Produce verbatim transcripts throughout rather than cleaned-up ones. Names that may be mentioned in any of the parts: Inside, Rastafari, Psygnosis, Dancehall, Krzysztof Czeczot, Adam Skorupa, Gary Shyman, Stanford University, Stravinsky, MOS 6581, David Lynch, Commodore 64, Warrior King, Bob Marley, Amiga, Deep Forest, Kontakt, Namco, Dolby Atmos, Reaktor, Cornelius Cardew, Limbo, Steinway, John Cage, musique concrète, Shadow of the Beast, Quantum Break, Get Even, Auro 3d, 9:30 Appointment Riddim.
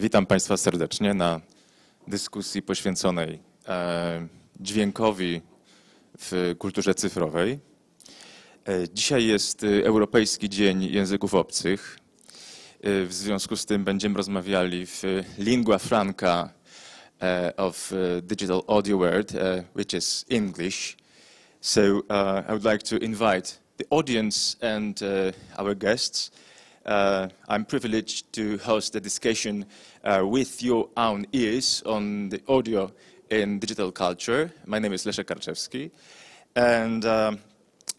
Witam Państwa serdecznie na dyskusji poświęconej dźwiękowi w kulturze cyfrowej. Dzisiaj jest Europejski Dzień Języków Obcych. W związku z tym będziemy rozmawiali w lingua franca of digital audio world, which is English. So uh, I would like to invite the audience and uh, our guests. Uh, I'm privileged to host a discussion uh, with your own ears on the audio in digital culture. My name is Leszek Karczewski, and uh,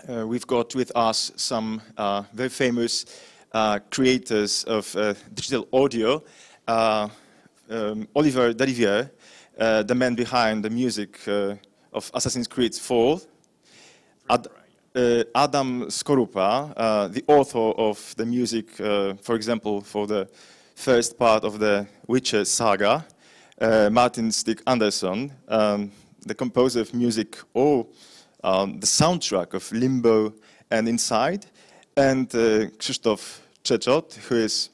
uh, we've got with us some uh, very famous uh, creators of uh, digital audio. Uh, um, Oliver Deriviere, uh, the man behind the music uh, of Assassin's Creed four. Ad Uh, Adam Skorupa, uh, the author of the music, uh, for example, for the first part of the Witcher saga. Uh, Martin Stig Andersen, um, the composer of music or um, the soundtrack of Limbo and Inside. And uh, Krzysztof Czeczot, who is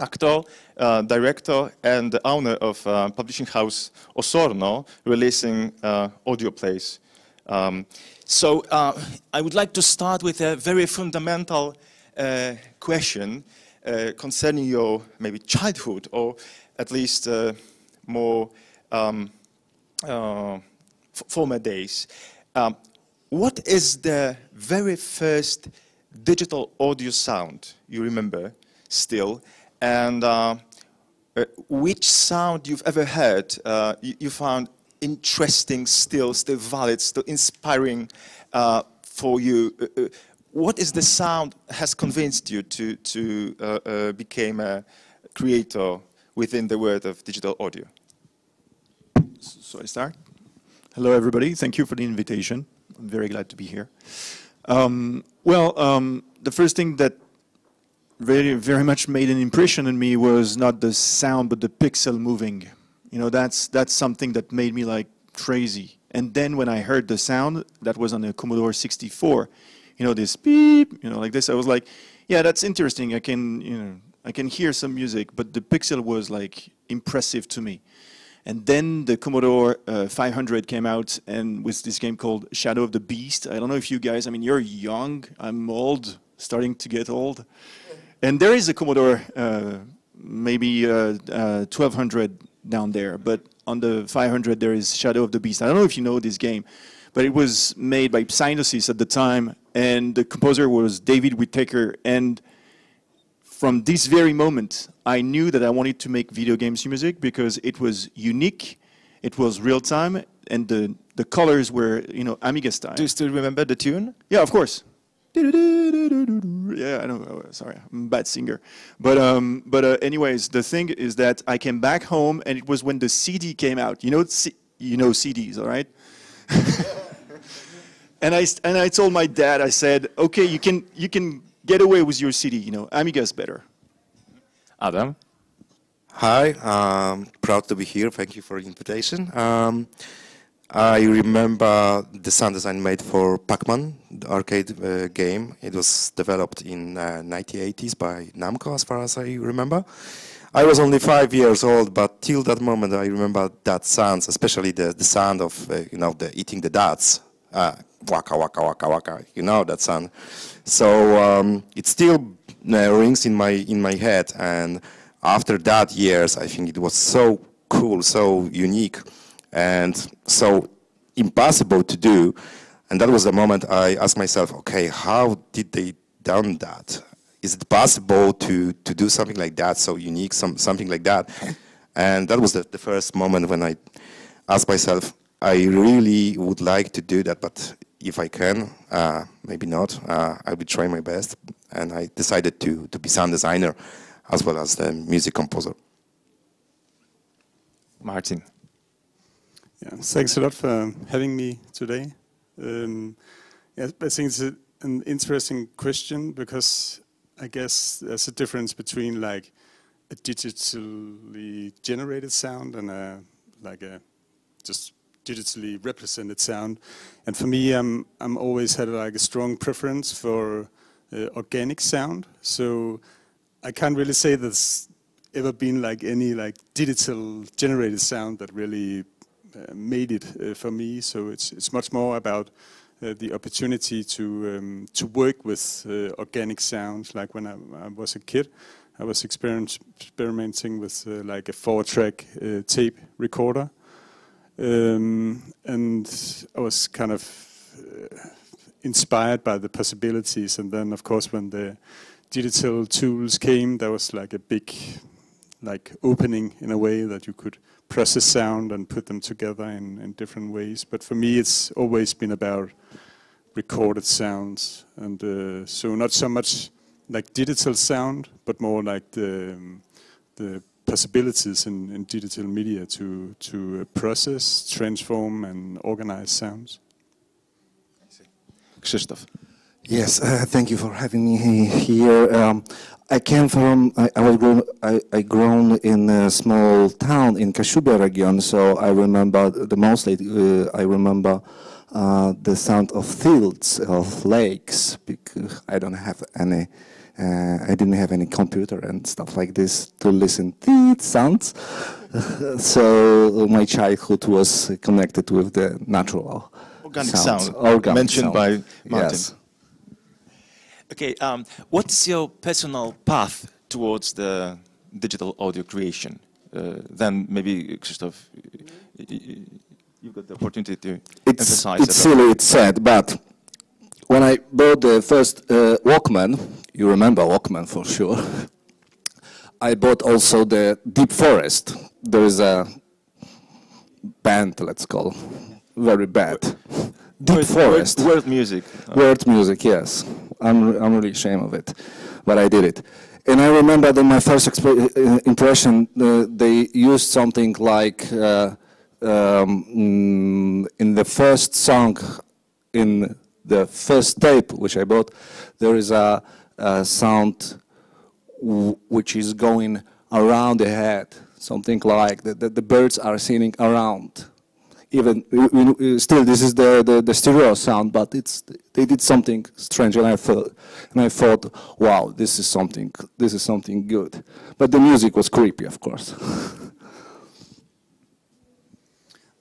actor, uh, director, and the owner of uh, publishing house Osorno, releasing uh, audio plays. Um, so uh, I would like to start with a very fundamental uh, question uh, concerning your maybe childhood, or at least uh, more um, uh, former days. Um, what is the very first digital audio sound you remember still, and uh, which sound you've ever heard uh, you, you found interesting, still, still valid, still inspiring uh, for you? Uh, what is the sound has convinced you to to uh, uh, become a creator within the world of digital audio? So I start. Hello, everybody. Thank you for the invitation. I'm very glad to be here. Um, well, um, the first thing that very, very much made an impression on me was not the sound, but the pixel moving. You know, that's, that's something that made me like crazy. And then when I heard the sound, that was on a Commodore sixty-four, you know, this beep, you know, like this, I was like, yeah, that's interesting. I can, you know, I can hear some music, but the pixel was like impressive to me. And then the Commodore uh, five hundred came out, and with this game called Shadow of the Beast. I don't know if you guys, I mean, you're young, I'm old, starting to get old. And there is a Commodore, uh, maybe uh, uh, twelve hundred, down there, but on the five hundred there is Shadow of the Beast. I don't know if you know this game, but it was made by Psygnosis at the time, and the composer was David Whittaker, and from this very moment I knew that I wanted to make video games music, because it was unique, it was real time, and the, the colors were, you know, Amiga style. Do you still remember the tune? Yeah, of course. Yeah, I don't, sorry, I'm a bad singer. But, um, but uh, anyways, the thing is that I came back home, and it was when the C D came out. You know, C you know C Ds, all right? and, I, and I told my dad, I said, okay, you can, you can get away with your C D, you know, Amiga's better. Adam? Hi, um, proud to be here. Thank you for the invitation. Um, I remember the sound design made for Pac-Man, the arcade uh, game. It was developed in the uh, nineteen eighties by Namco, as far as I remember. I was only five years old, but till that moment I remember that sounds, especially the, the sound of, uh, you know, the eating the nuts. Uh, waka, waka, waka, waka, you know that sound. So um, it still uh, rings in my, in my head, and after that years, I think it was so cool, so unique, and so impossible to do. And that was the moment I asked myself, okay, how did they done that? Is it possible to, to do something like that, so unique, some, something like that? And that was the, the first moment when I asked myself, I really would like to do that, but if I can, uh, maybe not, uh, I will try my best. And I decided to, to be sound designer as well as the music composer. Martin. Yeah, thanks a lot for having me today. Um, yeah, I think it's a, an interesting question, because I guess there's a difference between like a digitally generated sound and a, like a just digitally represented sound. And for me, I'm I'm always had like a strong preference for uh, organic sound. So I can't really say that ever been like any like digital generated sound that really uh, made it uh, for me. So it's it's much more about uh, the opportunity to um, to work with uh, organic sounds. Like when I, I was a kid, I was experimenting with uh, like a four-track uh, tape recorder, um, and I was kind of uh, inspired by the possibilities. And then, of course, when the digital tools came, there was like a big, like opening in a way that you could process sound and put them together in, in different ways. But for me, it's always been about recorded sounds, and uh, so not so much like digital sound, but more like the um, the possibilities in, in digital media to to uh, process, transform, and organize sounds. Krzysztof. Yes, uh, thank you for having me here. Um, I came from, I, I was grown, I, I grown in a small town in Kashuba region, so I remember the mostly, uh, I remember uh, the sound of fields, of lakes, because I don't have any, uh, I didn't have any computer and stuff like this to listen to sounds. So my childhood was connected with the natural organic sound, sound organic mentioned sound. By Martin. Yes. Okay, um, what's your personal path towards the digital audio creation? Uh, then maybe, Krzysztof, you've got the opportunity to it's, emphasize It's silly, all. It's sad, but when I bought the first uh, Walkman, you remember Walkman for sure, I bought also the Deep Forest. There is a band, let's call, very bad. Deep word, Forest. Word, word music. Word music, yes. I'm, I'm really ashamed of it, but I did it. And I remember that my first exp impression, uh, they used something like, uh, um, in the first song, in the first tape which I bought, there is a, a sound w which is going around the head, something like that, that the birds are singing around. Even still, this is the, the the stereo sound, but it's they did something strange, and I thought, and I thought, wow, this is something, this is something good. But the music was creepy, of course.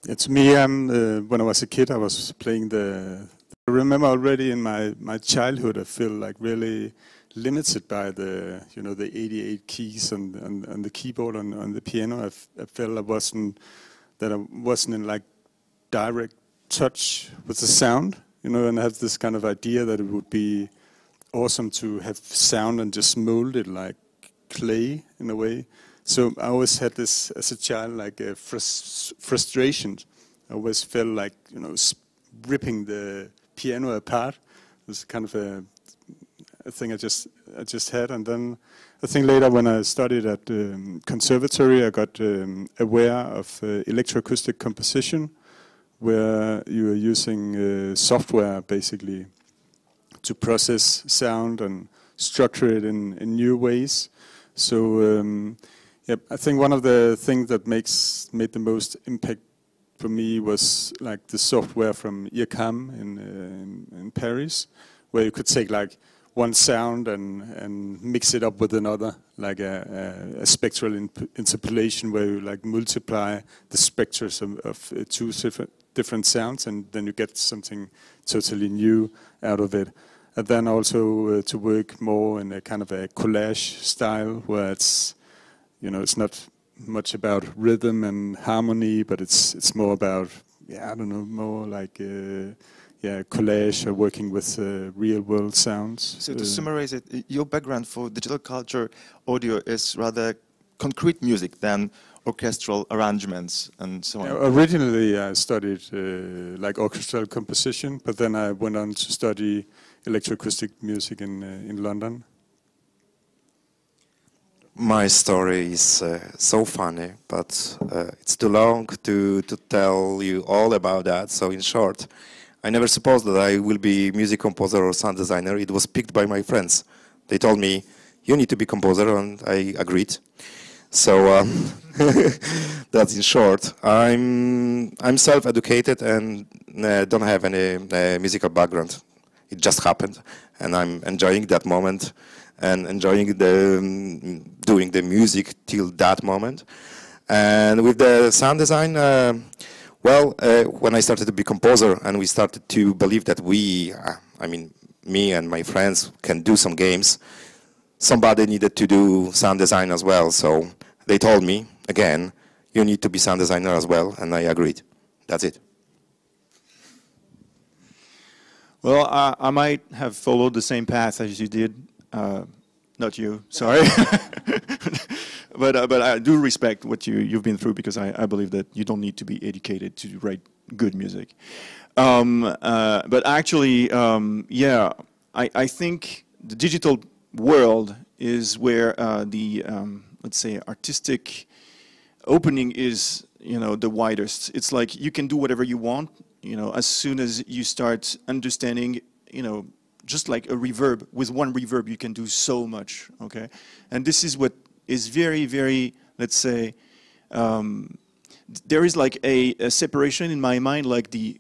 Yeah, to me, um, uh, when I was a kid, I was playing the. I remember already in my my childhood, I feel like really limited by the you know the eighty-eight keys and and, and the keyboard and, and the piano. I, f I felt I wasn't that I wasn't in like. direct touch with the sound, you know, and I have this kind of idea that it would be awesome to have sound and just mold it like clay in a way. So I always had this, as a child, like a frust frustration. I always felt like, you know, ripping the piano apart. It was kind of a, a thing I just, I just had. And then I think later when I studied at um, conservatory, I got um, aware of uh, electroacoustic composition, where you are using uh, software basically to process sound and structure it in, in new ways. So um, yeah, I think one of the things that makes made the most impact for me was like the software from I R CAM in, uh, in in Paris, where you could take like one sound and and mix it up with another, like a, a, a spectral in, interpolation where you like multiply the spectras of, of uh, two different different sounds, and then you get something totally new out of it. And then also uh, to work more in a kind of a collage style, where it's, you know, it's not much about rhythm and harmony, but it's it's more about, yeah, I don't know, more like uh, yeah collage or working with uh, real world sounds. So to uh, summarize it, your background for digital culture audio is rather concrete music than orchestral arrangements and so on. Originally I studied uh, like orchestral composition, but then I went on to study electroacoustic music in, uh, in London. My story is uh, so funny, but uh, it's too long to, to tell you all about that. So in short, I never supposed that I will be music composer or sound designer. It was picked by my friends. They told me, you need to be composer, and I agreed. So uh, that's in short. I'm I'm self-educated and uh, don't have any uh, musical background. It just happened, and I'm enjoying that moment and enjoying the, um, doing the music till that moment. And with the sound design, uh, well, uh, when I started to be composer and we started to believe that we, uh, I mean, me and my friends can do some games, somebody needed to do sound design as well. So they told me, again, you need to be sound designer as well, and I agreed. That's it. Well, uh, I might have followed the same path as you did. Uh, not you, sorry. But, uh, but I do respect what you, you've been through, because I, I believe that you don't need to be educated to write good music. Um, uh, but actually, um, yeah, I, I think the digital world is where uh, the, um, let's say, artistic opening is, you know, the widest. It's like you can do whatever you want, you know, as soon as you start understanding, you know, just like a reverb, with one reverb you can do so much, okay? And this is what is very, very, let's say, um, there is like a, a separation in my mind, like the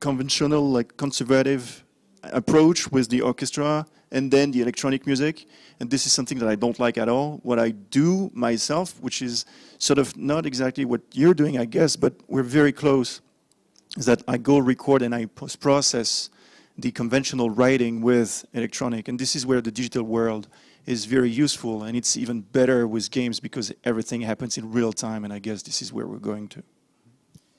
conventional, like conservative approach with the orchestra, and then the electronic music. And this is something that I don't like at all. What I do myself, which is sort of not exactly what you're doing, I guess, but we're very close, is that I go record and I post-process the conventional writing with electronic. And this is where the digital world is very useful, and it's even better with games because everything happens in real time, and I guess this is where we're going to.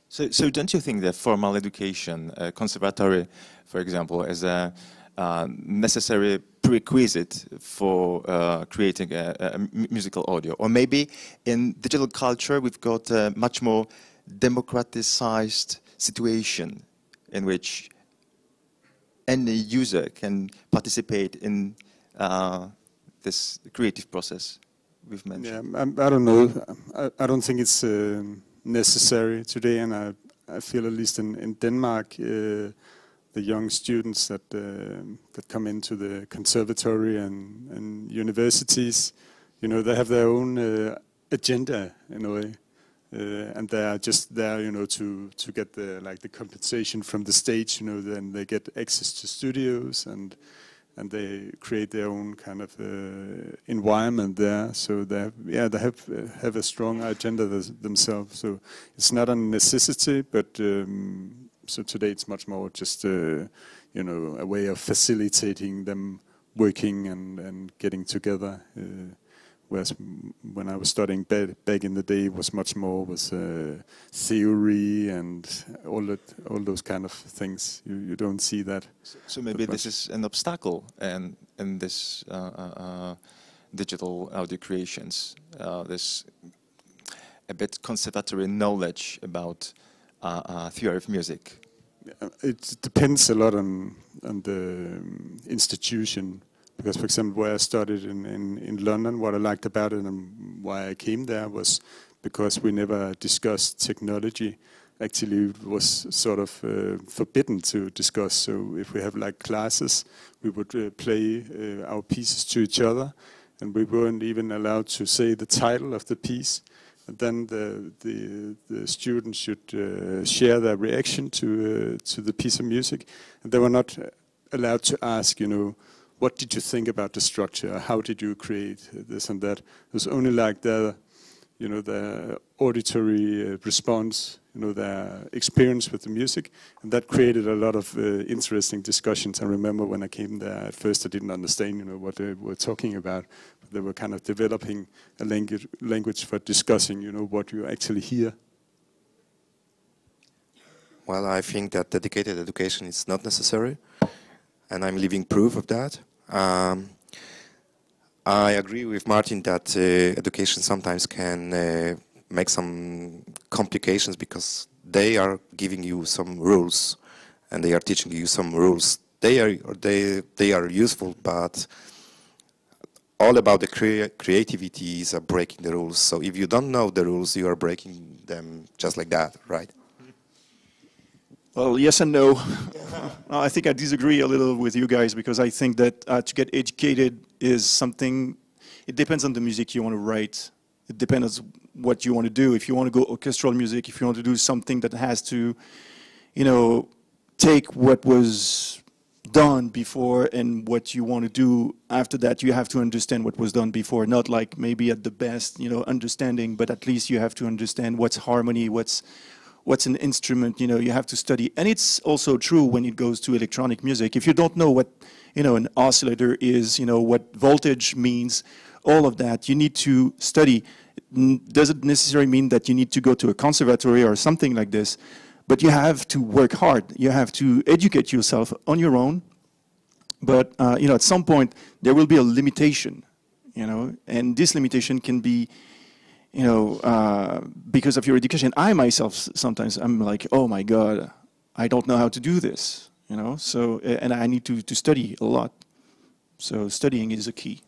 So, so don't you think that formal education, uh, conservatory, for example, is a uh, necessary prerequisite for uh, creating a, a musical audio? Or maybe in digital culture we've got a much more democratized situation in which any user can participate in uh, this creative process we've mentioned. Yeah, I, I don't know. I, I don't think it's uh, necessary today, and I, I feel at least in, in Denmark, uh, the young students that uh, that come into the conservatory and, and universities, you know, they have their own uh, agenda in a way, uh, and they are just there, you know, to to get the like the compensation from the stage, you know. Then they get access to studios and. And they create their own kind of uh, environment there. So they have, yeah, they have uh, have a strong agenda themselves. So it's not a necessity, but um, so today it's much more just uh, you know, a way of facilitating them working and and getting together. Uh, whereas when I was studying back, back in the day, it was much more was uh, theory and all that, all those kind of things. You you don't see that. So, so maybe this is an obstacle, and in, in this uh, uh, digital audio creations, uh, this a bit conservatory knowledge about uh, uh, theory of music. It depends a lot on on the institution. Because, for example, where I studied in, in, in London, what I liked about it and why I came there was because we never discussed technology. Actually, it was sort of uh, forbidden to discuss. So if we have like classes, we would uh, play uh, our pieces to each other, and we weren't even allowed to say the title of the piece. And then the, the, the students should uh, share their reaction to, uh, to the piece of music. And they were not allowed to ask, you know, what did you think about the structure? How did you create this and that? It was only like the, you know, the auditory response, you know, their experience with the music, and that created a lot of uh, interesting discussions. I remember when I came there, at first I didn't understand, you know, what they were talking about. But they were kind of developing a language language for discussing, you know, what you actually hear. Well, I think that dedicated education is not necessary. And I'm living proof of that. Um, I agree with Martin that uh, education sometimes can uh, make some complications, because they are giving you some rules and they are teaching you some rules. They are they they are useful, but all about the crea creativity is breaking the rules. So if you don't know the rules, you are breaking them just like that, right? Well, yes and no. No. I think I disagree a little with you guys, because I think that uh, to get educated is something, it depends on the music you want to write. It depends on what you want to do. If you want to go orchestral music, if you want to do something that has to, you know, take what was done before and what you want to do after that. You have to understand what was done before, not like maybe at the best, you know, understanding, but at least you have to understand what's harmony, what's what's an instrument, you know, you have to study. And it's also true when it goes to electronic music. If you don't know what, you know, an oscillator is, you know, what voltage means, all of that, you need to study. It doesn't necessarily mean that you need to go to a conservatory or something like this, but you have to work hard. You have to educate yourself on your own. But, uh, you know, at some point, there will be a limitation, you know, and this limitation can be, you know, uh, because of your education. I myself sometimes I'm like, oh my God, I don't know how to do this, you know. So and I need to to study a lot. So studying is a key.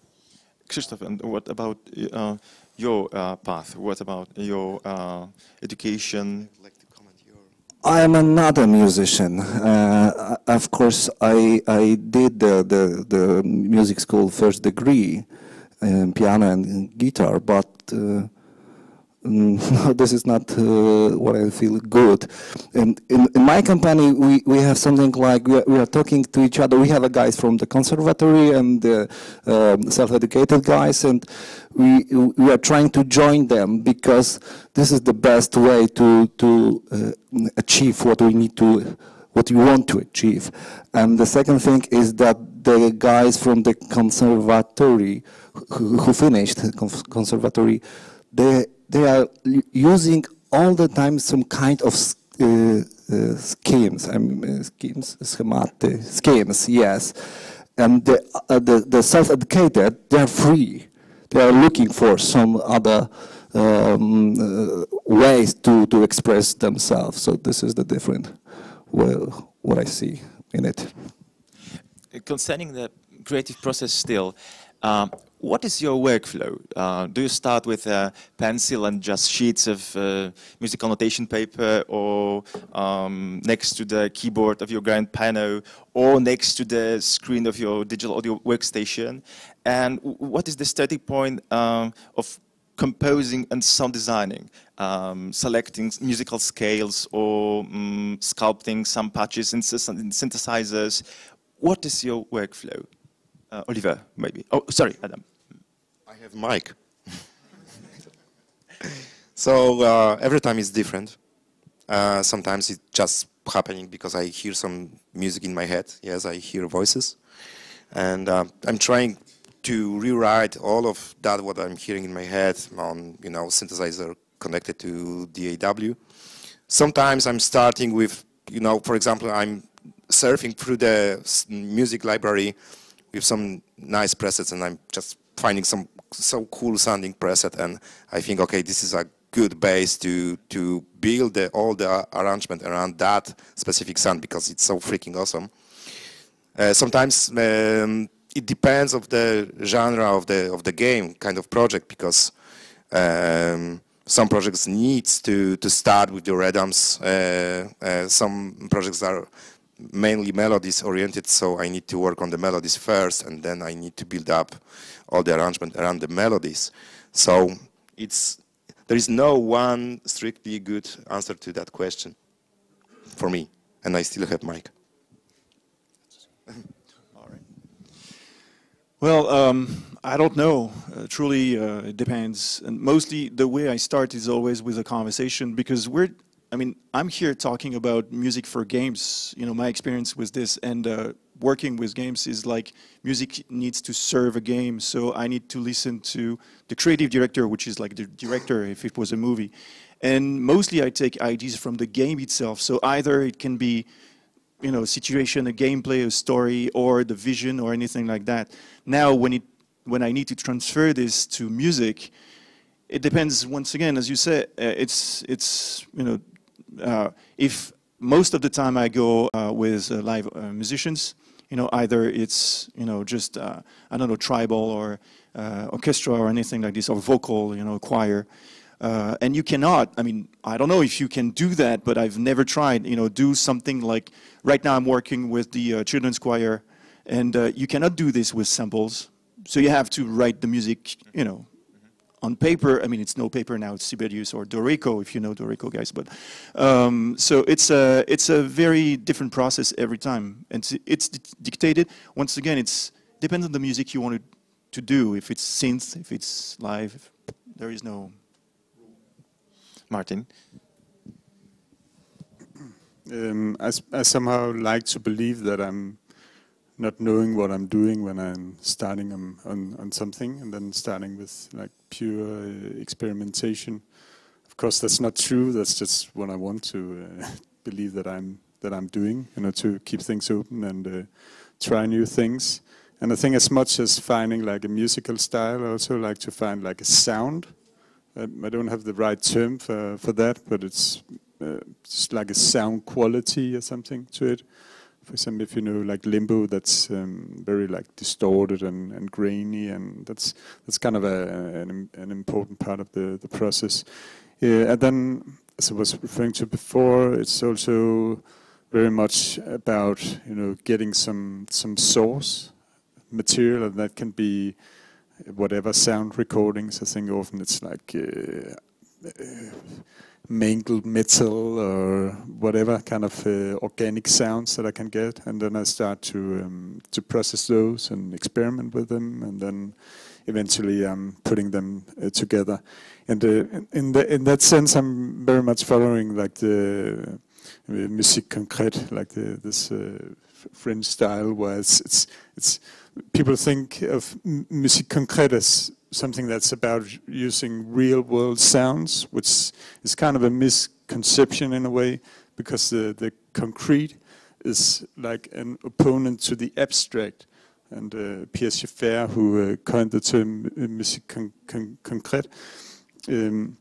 Krzysztof, and what about uh, your uh, path? What about your uh, education? I'd like to comment your... I'm another musician. Uh, of course, I I did the the, the music school first degree, in piano and guitar, but. Uh, No, this is not uh, what I feel good. And in, in my company, we, we have something like we are, we are talking to each other. We have a guys from the conservatory and the uh, self-educated guys, and we we are trying to join them because this is the best way to to uh, achieve what we need to, what we want to achieve. And the second thing is that the guys from the conservatory who, who finished conservatory, they They are using all the time some kind of uh, uh, schemes, I mean, uh, schemes, schemate, schemes, yes. And the, uh, the, the self-educated, they are free. They are looking for some other um, uh, ways to, to express themselves. So this is the different, well, what I see in it. Concerning the creative process still, um, what is your workflow? Uh, do you start with a pencil and just sheets of uh, music annotation paper, or um, next to the keyboard of your grand piano, or next to the screen of your digital audio workstation? And what is the starting point um, of composing and sound designing? Um, selecting musical scales or um, sculpting some patches in synthesizers. What is your workflow? Uh, Oliver, maybe. Oh, sorry, Adam. I have mic. So uh, every time it's different. Uh, sometimes it's just happening because I hear some music in my head. Yes, I hear voices. And uh, I'm trying to rewrite all of that, what I'm hearing in my head, on, you know, synthesizer connected to D A W. Sometimes I'm starting with, you know, for example, I'm surfing through the music library with some nice presets, and I'm just finding some so cool sounding preset, and I think, okay, this is a good base to to build the, all the arrangement around that specific sound because it's so freaking awesome. Uh, sometimes um, it depends on the genre of the of the game, kind of project, because um, some projects needs to to start with the rhythms. Uh, uh, some projects are mainly melodies oriented, so I need to work on the melodies first, and then I need to build up all the arrangement around the melodies. So it's, there is no one strictly good answer to that question for me, and I still have mic. All right. Well, um, I don't know. Uh, truly, uh, it depends. And mostly the way I start is always with a conversation, because we're I mean, I'm here talking about music for games. You know, my experience with this and uh, working with games is like music needs to serve a game. So I need to listen to the creative director, which is like the director if it was a movie. And mostly I take ideas from the game itself. So either it can be, you know, a situation, a gameplay, a story, or the vision, or anything like that. Now, when it when I need to transfer this to music, it depends. Once again, as you said, uh, it's it's you know. Uh, if most of the time I go uh, with uh, live uh, musicians, you know, either it's, you know, just, uh, I don't know, tribal or uh, orchestra or anything like this, or vocal, you know, choir. Uh, and you cannot, I mean, I don't know if you can do that, but I've never tried, you know, do something like, right now I'm working with the uh, children's choir, and uh, you cannot do this with samples. So you have to write the music, you know, on paper, I mean, it's no paper now, it's Sibelius or Dorico, if you know Dorico, guys. But um, so it's a, it's a very different process every time. And it's dictated, once again, it's depends on the music you want to, to do. If it's synth, if it's live, if there is no... Martin? Um, I, I somehow like to believe that I'm not knowing what I'm doing when I'm starting on, on, on something, and then starting with like pure uh, experimentation. Of course, that's not true. That's just what I want to uh, believe that I'm that I'm doing, you know, to keep things open and uh, try new things. And I think as much as finding like a musical style, I also like to find like a sound. Um, I don't have the right term for for that, but it's uh, just like a sound quality or something to it. For example, if you know like Limbo, that's um, very like distorted and, and grainy, and that's that's kind of a, an, an important part of the the process. Uh, and then, as I was referring to before, it's also very much about, you know, getting some some source material, and that can be whatever sound recordings. I think often it's like Uh, uh, mangled metal or whatever kind of uh, organic sounds that I can get, and then I start to um, to process those and experiment with them, and then eventually I'm putting them uh, together. And uh, in the, in that sense, I'm very much following like the uh, musique concrète, like the, this uh, French style, where it's, it's it's people think of musique concrète as something that's about using real-world sounds, which is kind of a misconception in a way, because the the concrete is like an opponent to the abstract. And uh, Pierre Schaeffer, who uh, coined the term musique con con concrète, um,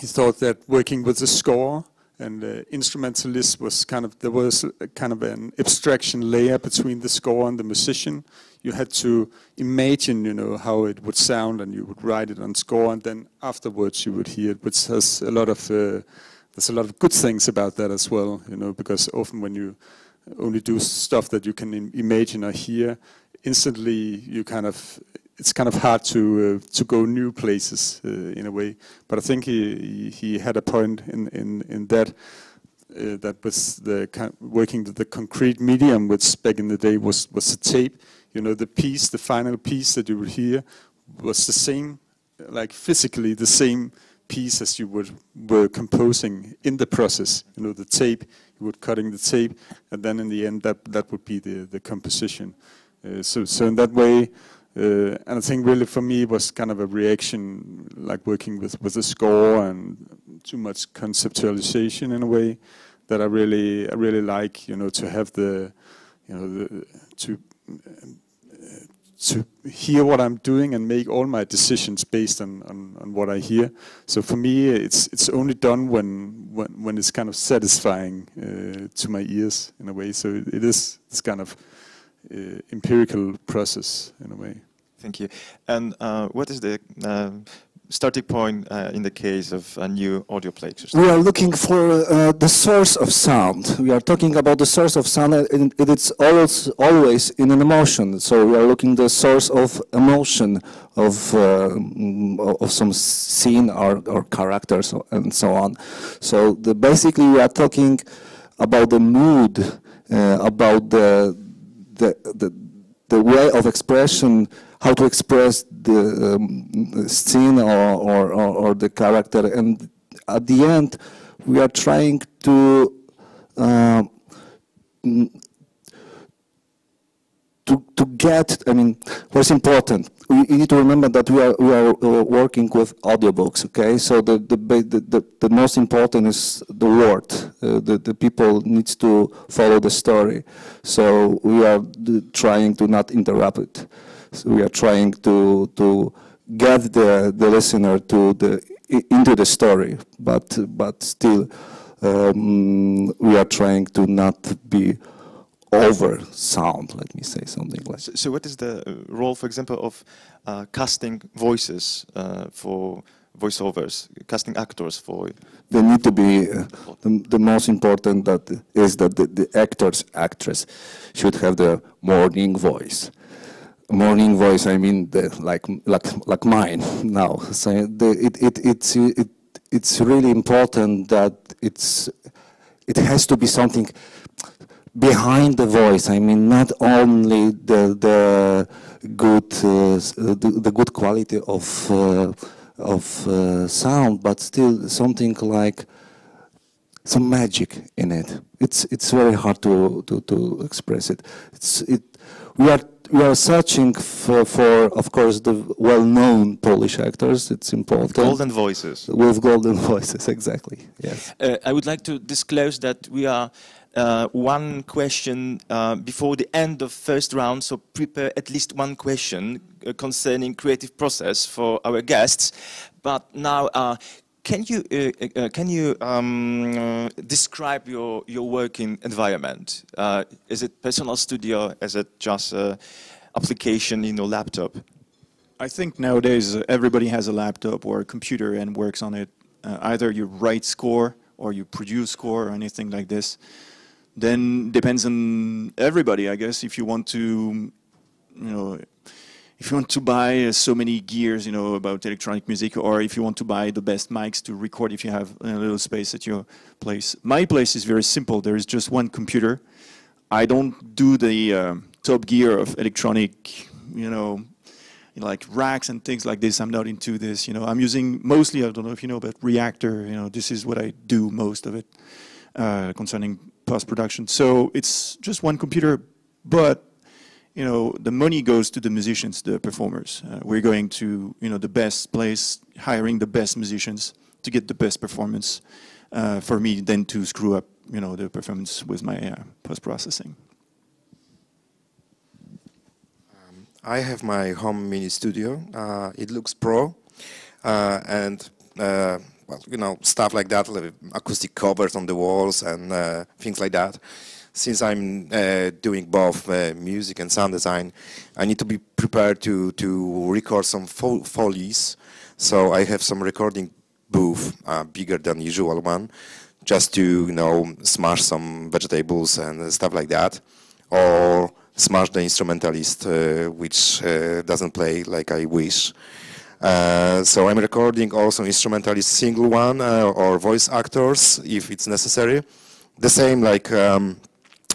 he thought that working with the score and uh, instrumentalist was kind of there was a kind of an abstraction layer between the score and the musician. You had to imagine, you know, how it would sound, and you would write it on score, and then afterwards you would hear it, which has a lot of uh, there's a lot of good things about that as well, you know, because often when you only do stuff that you can im imagine or hear, instantly you kind of it's kind of hard to uh, to go new places uh, in a way. But I think he he had a point in in in that. Uh, that was the kind of working with the concrete medium, which back in the day was was a tape. You know, the piece, the final piece that you would hear, was the same, like physically the same piece as you would were composing in the process. You know, the tape, you would cutting the tape, and then in the end, that that would be the the composition. Uh, so so in that way. Uh, and I think really for me it was kind of a reaction, like working with with a score and too much conceptualization in a way, that I really I really like, you know, to have the, you know, the, to uh, to hear what I'm doing and make all my decisions based on, on on what I hear. So for me it's it's only done when when when it's kind of satisfying uh, to my ears in a way. So it, it is this kind of Uh, empirical process in a way. Thank you. And uh, what is the uh, starting point uh, in the case of a new audio play? We are looking for uh, the source of sound. We are talking about the source of sound, and it's always always in an emotion. So we are looking the source of emotion of uh, of some scene or, or characters and so on. So the, basically we are talking about the mood, uh, about the The, the the way of expression, how to express the um, scene or, or, or, or the character, and at the end we are trying to uh, to to get. I mean, what's important. We need to remember that we are we are uh, working with audiobooks. Okay, so the the the, the most important is the word. Uh, the the people needs to follow the story. So we are trying to not interrupt it. So we are trying to to get the the listener to the into the story. But but still, um, we are trying to not be over sound, let me say something like that. So, so what is the role, for example, of uh, casting voices uh, for voiceovers, casting actors for... They need to be, uh, the, the most important that is that the, the actors, actress should have the morning voice. morning voice, I mean, the, like like like mine now. So the, it it it's it, it's really important that it's it has to be something behind the voice. I mean, not only the the good uh, the, the good quality of uh, of uh, sound, but still something like some magic in it. It's it's very hard to to, to express it. It's it we are. We are searching for, for, of course, the well-known Polish actors. It's important. With golden voices. With golden voices, exactly. Yes. Uh, I would like to disclose that we are uh, one question uh, before the end of first round. So prepare at least one question uh, concerning creative process for our guests. But now, uh, can you uh, uh, can you um, uh, describe your your working environment? Uh, is it personal studio? Is it just an application in your laptop? I think nowadays everybody has a laptop or a computer and works on it. Uh, either you write score or you produce score or anything like this. Then depends on everybody, I guess. If you want to, you know. If you want to buy uh, so many gears, you know, about electronic music, or if you want to buy the best mics to record if you have a little space at your place. My place is very simple. There is just one computer. I don't do the uh, top gear of electronic, you know, like racks and things like this. I'm not into this, you know. I'm using mostly, I don't know if you know, but Reaktor, you know, this is what I do most of it uh, concerning post-production. So it's just one computer, but you know, the money goes to the musicians, the performers. Uh, we're going to, you know, the best place, hiring the best musicians to get the best performance uh, for me then to screw up, you know, the performance with my uh, post-processing. Um, I have my home mini studio. Uh, it looks pro uh, and, uh, well, you know, stuff like that, like acoustic covers on the walls and uh, things like that. Since I'm uh, doing both uh, music and sound design, I need to be prepared to, to record some fo folies. So I have some recording booth, uh, bigger than usual one, just to, you know, smash some vegetables and stuff like that, or smash the instrumentalist, uh, which uh, doesn't play like I wish. Uh, so I'm recording also instrumentalist single one uh, or voice actors if it's necessary. The same like um,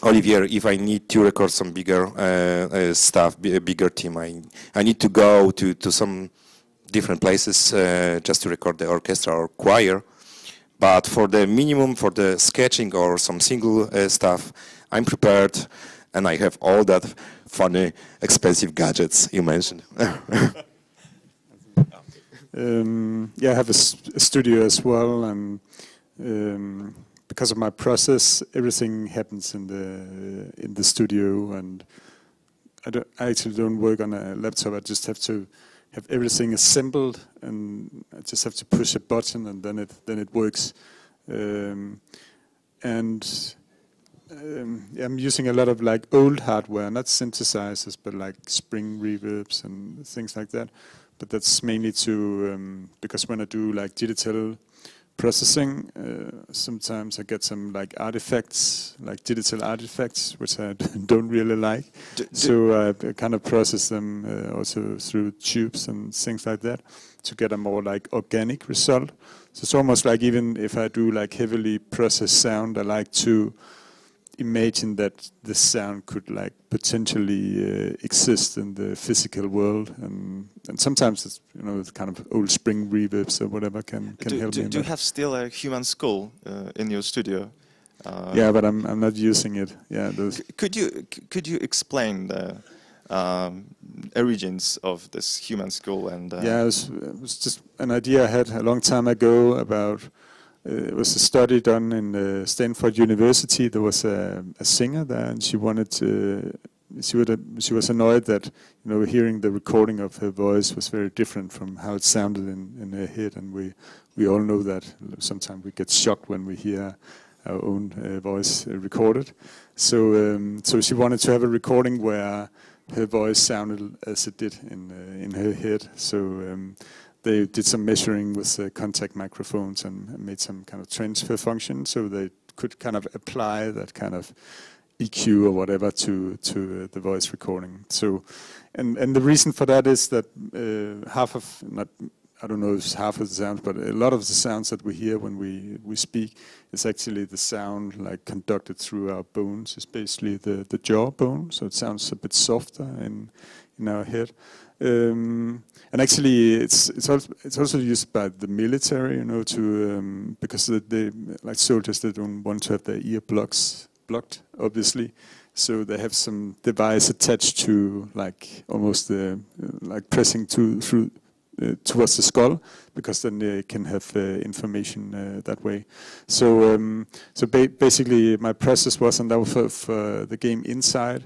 Olivier, if I need to record some bigger uh, uh, stuff, a bigger team, I, I need to go to, to some different places uh, just to record the orchestra or choir. But for the minimum, for the sketching or some single uh, stuff, I'm prepared and I have all that funny, expensive gadgets you mentioned. um, yeah, I have a, st a studio as well. And, um, because of my process, everything happens in the in the studio, and I, don't, I actually don't work on a laptop. I just have to have everything assembled, and I just have to push a button, and then it then it works. Um, and um, I'm using a lot of like old hardware, not synthesizers, but like spring reverbs and things like that. But that's mainly to um, because when I do like digital processing, uh, sometimes I get some like artifacts, like digital artifacts, which I don't really like. D so I kind of process them uh, also through tubes and things like that to get a more like organic result. So it's almost like even if I do like heavily processed sound, I like to imagine that the sound could like potentially uh, exist in the physical world, and and sometimes it's, you know, the kind of old spring reverbs or whatever can can do, help do, me. Do you have still a human skull uh, in your studio? Uh, yeah, but I'm I'm not using it. Yeah, those. Could you could you explain the um, origins of this human skull and? Uh, yeah, it was, it was just an idea I had a long time ago about. Uh, it was a study done in uh, Stanford University. There was a, a singer there, and she wanted to, she, would have, she was annoyed that, you know, hearing the recording of her voice was very different from how it sounded in, in her head. And we, we all know that sometimes we get shocked when we hear our own uh, voice uh, recorded. So, um, so she wanted to have a recording where her voice sounded as it did in uh, in her head. So. Um, They did some measuring with uh, contact microphones and made some kind of transfer function, so they could kind of apply that kind of E Q or whatever to to uh, the voice recording. So, and and the reason for that is that uh, half of not I don't know if half of the sounds, but a lot of the sounds that we hear when we we speak is actually the sound like conducted through our bones. It's basically the the jaw bone, so it sounds a bit softer in in our head. Um, and actually, it's it's also, it's also used by the military, you know, to um, because they, they like soldiers, they don't want to have their earplugs blocked, obviously. So they have some device attached to like almost the uh, like pressing to through. Uh, towards the skull, because then they can have uh, information uh, that way. So, um, so ba basically, my process was, and that was for, for the game Inside.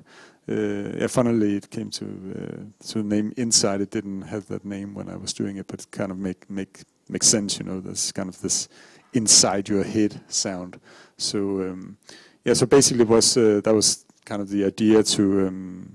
Uh, funnily, it came to uh, to the name Inside. It didn't have that name when I was doing it, but it kind of make make makes sense, you know. There's kind of this inside your head sound. So, um, yeah. So basically, was uh, that was kind of the idea to. Um,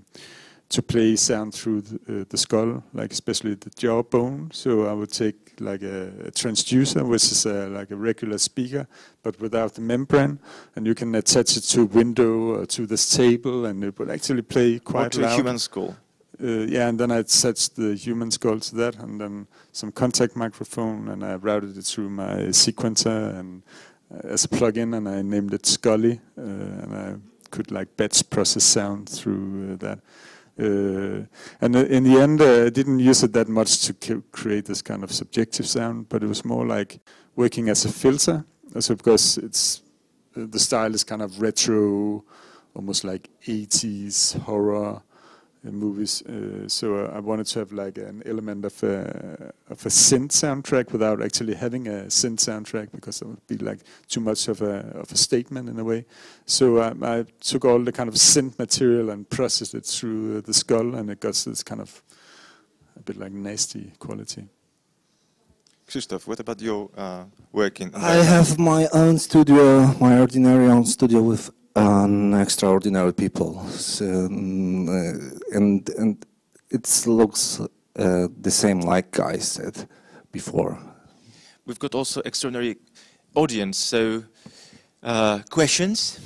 to play sound through the, uh, the skull, like especially the jawbone. So I would take like a, a transducer, which is a, like a regular speaker, but without the membrane, and you can attach it to a window or to this table, and it would actually play quite loud. Or to a human skull. Uh, yeah, and then I attached the human skull to that, and then some contact microphone, and I routed it through my sequencer and uh, as a plug-in, and I named it Scully, uh, and I could like batch process sound through uh, that. Uh, and uh, in the end, uh, I didn't use it that much to create this kind of subjective sound, but it was more like working as a filter. So because it's uh, the style is kind of retro, almost like eighties horror uh, movies. Uh, so I wanted to have like an element of a, of a synth soundtrack without actually having a synth soundtrack, because that would be like too much of a of a statement in a way. So um, I took all the kind of synth material and processed it through uh, the skull, and it got this kind of a bit like nasty quality. Krzysztof, what about your uh, work in? I have my own studio, my ordinary own studio with an extraordinary people, so, um, uh, and and it looks uh, the same like I said before. We've got also extraordinary audience, so. Uh, questions?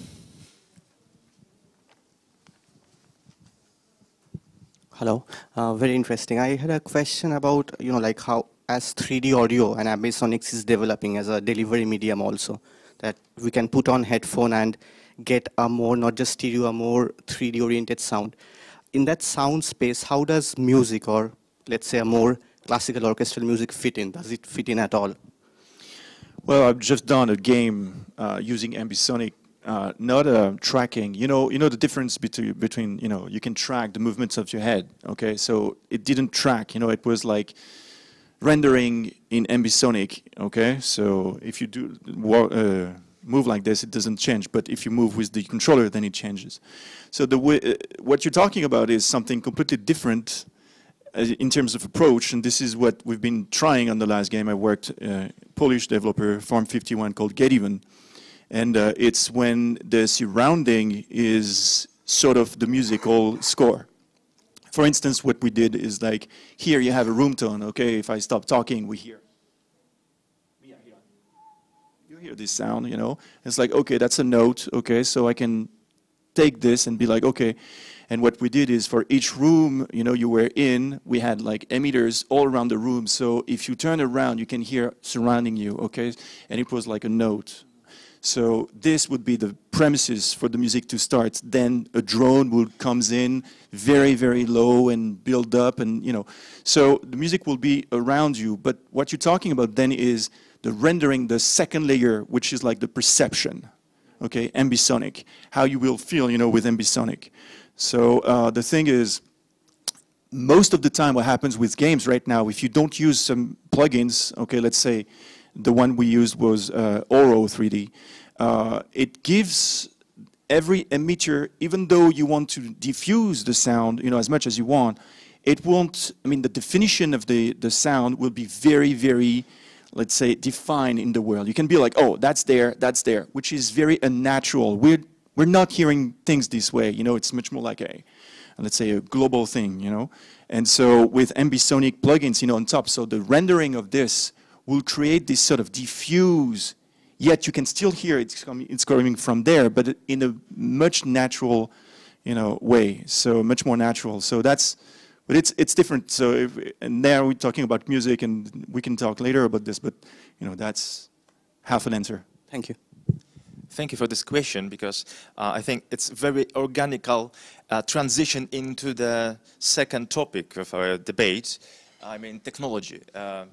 Hello, uh, very interesting. I had a question about, you know, like how as three D audio and ambisonics is developing as a delivery medium also, that we can put on headphone and get a more, not just stereo, a more three D oriented sound. In that sound space, how does music, or let's say a more classical orchestral music, fit in? Does it fit in at all? Well, I've just done a game uh, using ambisonic, uh, not uh, tracking. You know, you know the difference between between you know you can track the movements of your head. Okay, so it didn't track. You know, it was like rendering in ambisonic. Okay, so if you do uh, move like this, it doesn't change. But if you move with the controller, then it changes. So the way, uh, what you're talking about is something completely different in terms of approach, and this is what we've been trying on the last game. I worked uh, Polish developer Form fifty-one called Get Even, and uh, it's when the surrounding is sort of the musical score. For instance, what we did is like here you have a room tone. Okay, if I stop talking, we hear. You hear this sound, you know. It's like okay, that's a note. Okay, so I can take this and be like okay. And what we did is for each room, you know, you were in, we had like emitters all around the room. So if you turn around, you can hear surrounding you, okay? And it was like a note. So this would be the premises for the music to start. Then a drone would comes in very, very low and build up and, you know. So the music will be around you. But what you're talking about then is the rendering, the second layer, which is like the perception, okay? Ambisonic, how you will feel, you know, with ambisonic. So uh, the thing is, most of the time what happens with games right now, if you don't use some plugins, okay, let's say the one we used was uh, Auro three D, uh, it gives every emitter, even though you want to diffuse the sound, you know, as much as you want, it won't, I mean, the definition of the, the sound will be very, very, let's say, defined in the world. You can be like, oh, that's there, that's there, which is very unnatural. We're We're not hearing things this way, you know, it's much more like a, let's say, a global thing, you know. And so with ambisonic plugins, you know, on top, so the rendering of this will create this sort of diffuse yet you can still hear it, it's coming from there, but in a much natural, you know, way. So much more natural. So that's, but it's it's different. So if, and there we're talking about music, and we can talk later about this. But you know, that's half an answer. Thank you. Thank you for this question, because uh, I think it's very organical uh, transition into the second topic of our debate. I mean, technology. Uh,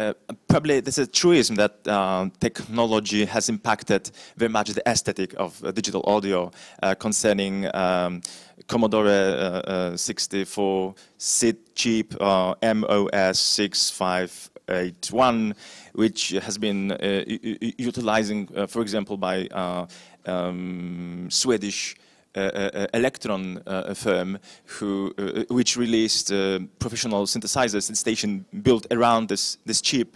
Uh, probably there's a truism that uh, technology has impacted very much the aesthetic of uh, digital audio uh, concerning um, Commodore uh, uh, sixty-four, S I D chip, uh, M O S six five eight one, which has been uh, utilizing, uh, for example, by uh, um, Swedish Uh, uh, Electron uh, firm, who, uh, which released uh, professional synthesizers and station built around this, this chip,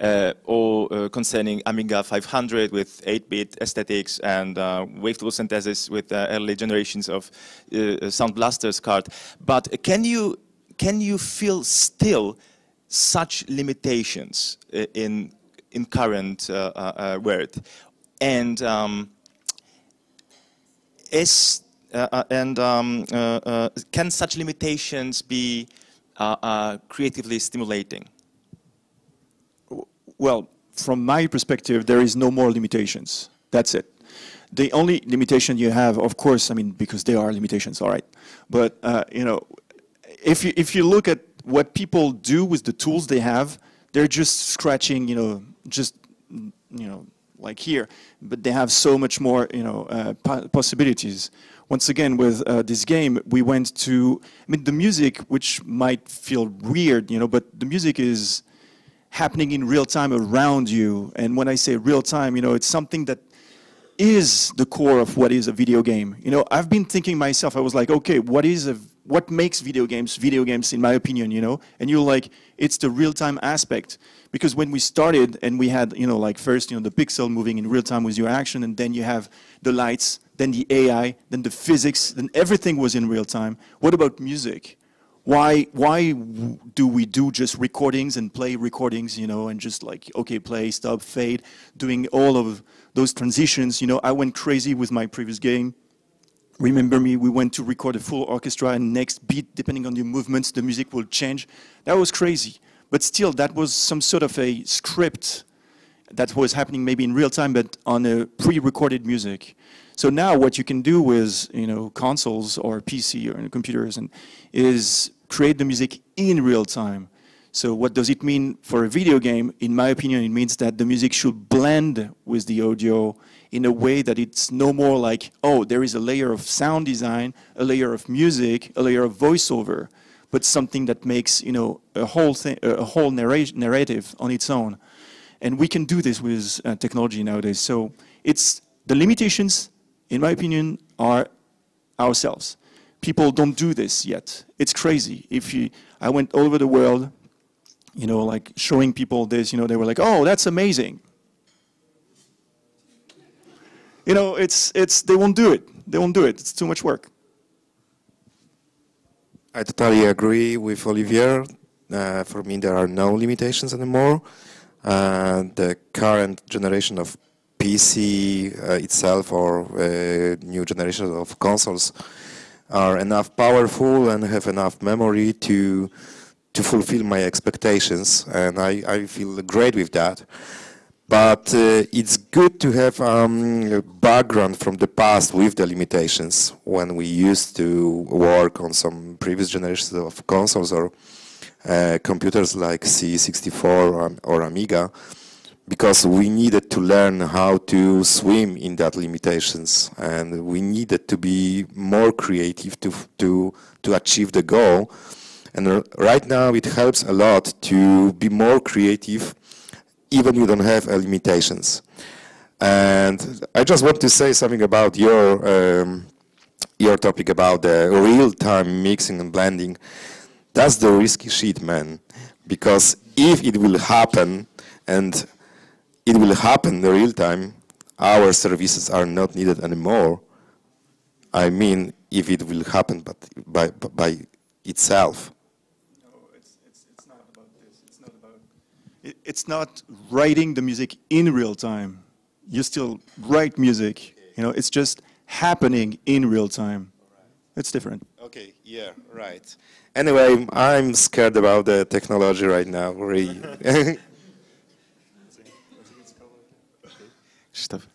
uh, or uh, concerning Amiga five hundred with eight bit aesthetics and uh, wavetable synthesis with uh, early generations of uh, Sound Blasters card. But can you, can you feel still such limitations in, in current uh, uh, world? And um, Is, uh, and um, uh, uh, can such limitations be uh, uh, creatively stimulating? Well, from my perspective, there is no more limitations. That's it. The only limitation you have, of course, I mean, because there are limitations, all right. But uh, you know, if you if you look at what people do with the tools they have, they're just scratching, you know, just you know. like here, but they have so much more, you know, uh, possibilities. Once again, with uh, this game, we went to, I mean, the music, which might feel weird, you know, but the music is happening in real time around you. And when I say real time, you know, it's something that is the core of what is a video game. You know, I've been thinking myself, I was like, okay, what is a, what makes video games, video games in my opinion, you know? And you're like, it's the real-time aspect. Because when we started and we had, you know, like first, you know, the pixel moving in real time with your action, and then you have the lights, then the A I, then the physics, then everything was in real time. What about music? Why, why do we do just recordings and play recordings, you know, and just like, okay, play, stop, fade, doing all of those transitions, you know? I went crazy with my previous game, Remember Me, we went to record a full orchestra, and next beat, depending on your movements, the music will change. That was crazy. But still, that was some sort of a script that was happening maybe in real time, but on a pre-recorded music. So now what you can do with, you know, consoles or P C or computers and is create the music in real time. So what does it mean for a video game? In my opinion, it means that the music should blend with the audio in a way that it's no more like, oh, there is a layer of sound design, a layer of music, a layer of voiceover, but something that makes, you know, a whole thing, a whole narrative on its own. And we can do this with uh, technology nowadays. So it's the limitations, in my opinion, are ourselves. People don't do this yet. It's crazy. If you, I went all over the world, you know, like showing people this, you know, they were like, oh, that's amazing. You know, it's, it's, they won't do it. They won't do it. It's too much work. I totally agree with Olivier. Uh, for me, there are no limitations anymore. Uh, the current generation of P C uh, itself, or uh, new generation of consoles, are enough powerful and have enough memory to to fulfill my expectations, and I, I feel great with that. But uh, it's good to have um, a background from the past with the limitations when we used to work on some previous generations of consoles or uh, computers like C sixty-four or, or Amiga, because we needed to learn how to swim in that limitations, and we needed to be more creative to, to, to achieve the goal. And right now it helps a lot to be more creative even you don't have uh, limitations. And I just want to say something about your, um, your topic about the real-time mixing and blending. That's the risky shit, man. Because if it will happen, and it will happen in real-time, our services are not needed anymore. I mean, if it will happen but by, by itself. It's not writing the music in real time. you still write music. Okay. You know, it's just happening in real time. Right. It's different. Okay, yeah, right. Anyway, I'm scared about the technology right now. Really. Stuff.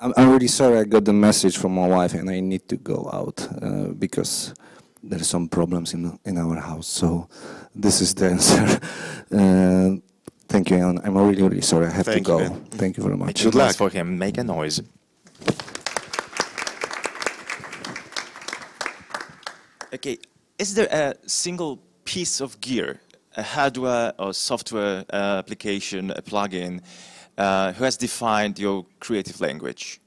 I'm, I'm really sorry. I got the message from my wife, and I need to go out uh, because there are some problems in in our house. So this is the answer. Uh, thank you, Alan. I'm really, really sorry. I have thank to go. You. Thank you very much. Good, Good luck for him. Make a noise. Okay. Is there a single piece of gear, a hardware or software uh, application, a plugin, Uh, who has defined your creative language?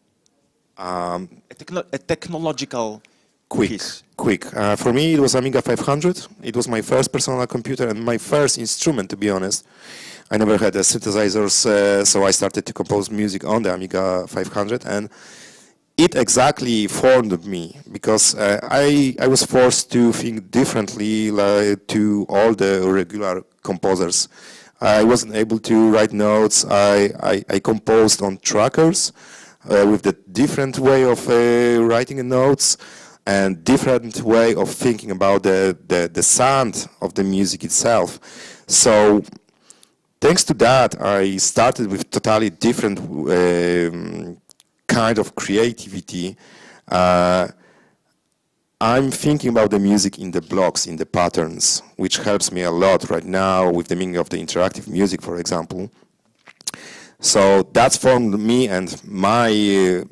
Um, a, techno a technological quick, piece. Quick. Uh, for me, it was Amiga five hundred. It was my first personal computer and my first instrument, to be honest. I never had a synthesizers, uh, so I started to compose music on the Amiga five hundred, and it exactly formed me, because uh, I, I was forced to think differently, like, to all the regular composers. I wasn't able to write notes. I, I, I composed on trackers uh, with a different way of uh, writing notes and different way of thinking about the, the, the sound of the music itself. So thanks to that, I started with totally different um, kind of creativity. Uh, I'm thinking about the music in the blocks, in the patterns, which helps me a lot right now with the meaning of the interactive music, for example. So that's formed me and my, uh,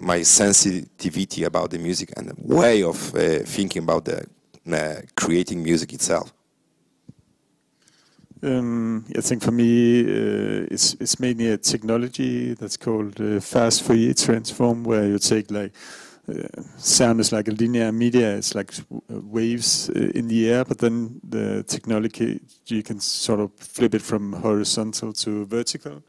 my sensitivity about the music and the way of uh, thinking about the, uh, creating music itself. Um, I think for me, uh, it's, it's mainly a technology that's called uh, fast Fourier transform, where you take like Uh, sound is like a linear media, it's like waves uh, in the air, but then the technology, you can sort of flip it from horizontal to vertical,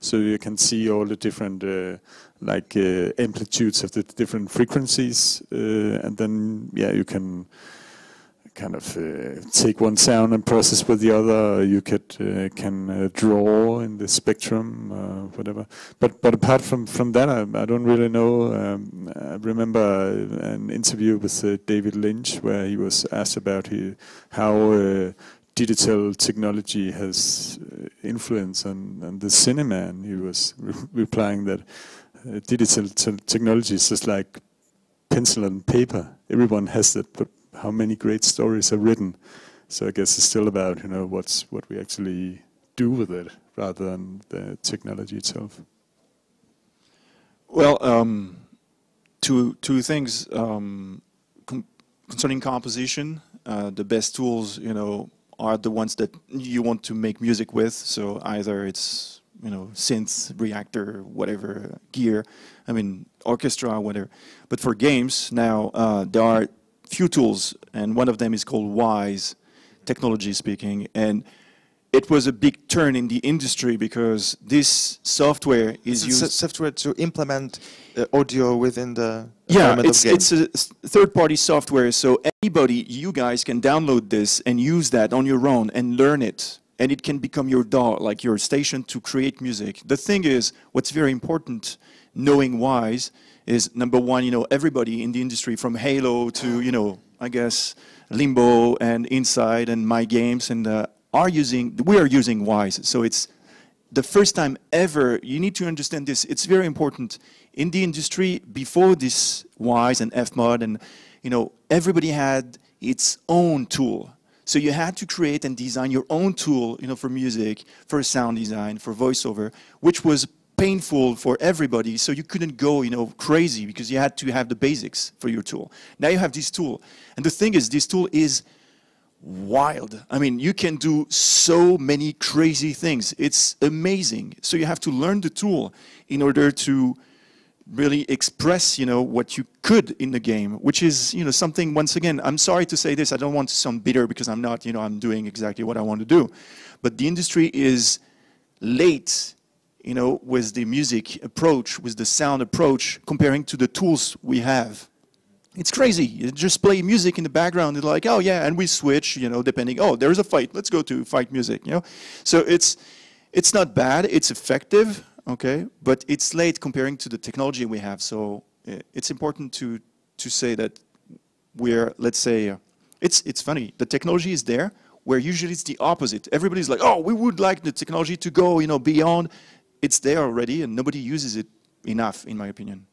so you can see all the different uh, like uh, amplitudes of the different frequencies, uh, and then yeah, you can kind of uh, take one sound and process with the other. You could uh, can uh, draw in the spectrum, uh, whatever. But but apart from from that, I, I don't really know. Um, I remember an interview with uh, David Lynch where he was asked about he, how uh, digital technology has influence on, on the cinema, and he was re replying that uh, digital te technology is just like pencil and paper. Everyone has that, but how many great stories are written? So I guess it's still about, you know, what's what we actually do with it rather than the technology itself. Well, um, two two things um, com concerning composition. Uh, the best tools, you know, are the ones that you want to make music with. So either it's, you know, synth, Reaktor, whatever gear. I mean, orchestra, whatever. But for games now, uh, there are few tools, and one of them is called Wise, technology speaking, and it was a big turn in the industry because this software is used software to implement uh, audio within the yeah, it's, it's a third-party software, so anybody, you guys can download this and use that on your own and learn it, and it can become your D A W, like your station to create music. The thing is, what's very important, knowing Wise, is number one, you know, everybody in the industry from Halo to, you know, I guess Limbo and Inside and My Games and uh, are using, we are using Wise. So it's the first time ever, you need to understand this, it's very important. In the industry, before this Wise and F MOD and, you know, everybody had its own tool. So you had to create and design your own tool, you know, for music, for sound design, for voiceover, which was painful for everybody, so you couldn't go, you know, crazy because you had to have the basics for your tool. Now you have this tool, and the thing is, this tool is wild. I mean, you can do so many crazy things. It's amazing. So you have to learn the tool in order to really express, you know, what you could in the game, which is, you know, something. Once again, I'm sorry to say this. I don't want to sound bitter because I'm not. You know, I'm doing exactly what I want to do, but the industry is late, you know, with the music approach, with the sound approach, comparing to the tools we have. It's crazy. You just play music in the background, and like, oh yeah, and we switch, you know, depending, oh, there's a fight, let's go to fight music, you know. So it's, It's not bad, it's effective, okay, but it's late comparing to the technology we have. So it's important to, to say that we're, let's say, it's, it's funny, the technology is there, where usually it's the opposite. Everybody's like, oh, we would like the technology to go, you know, beyond. It's there already, and nobody uses it enough, in my opinion.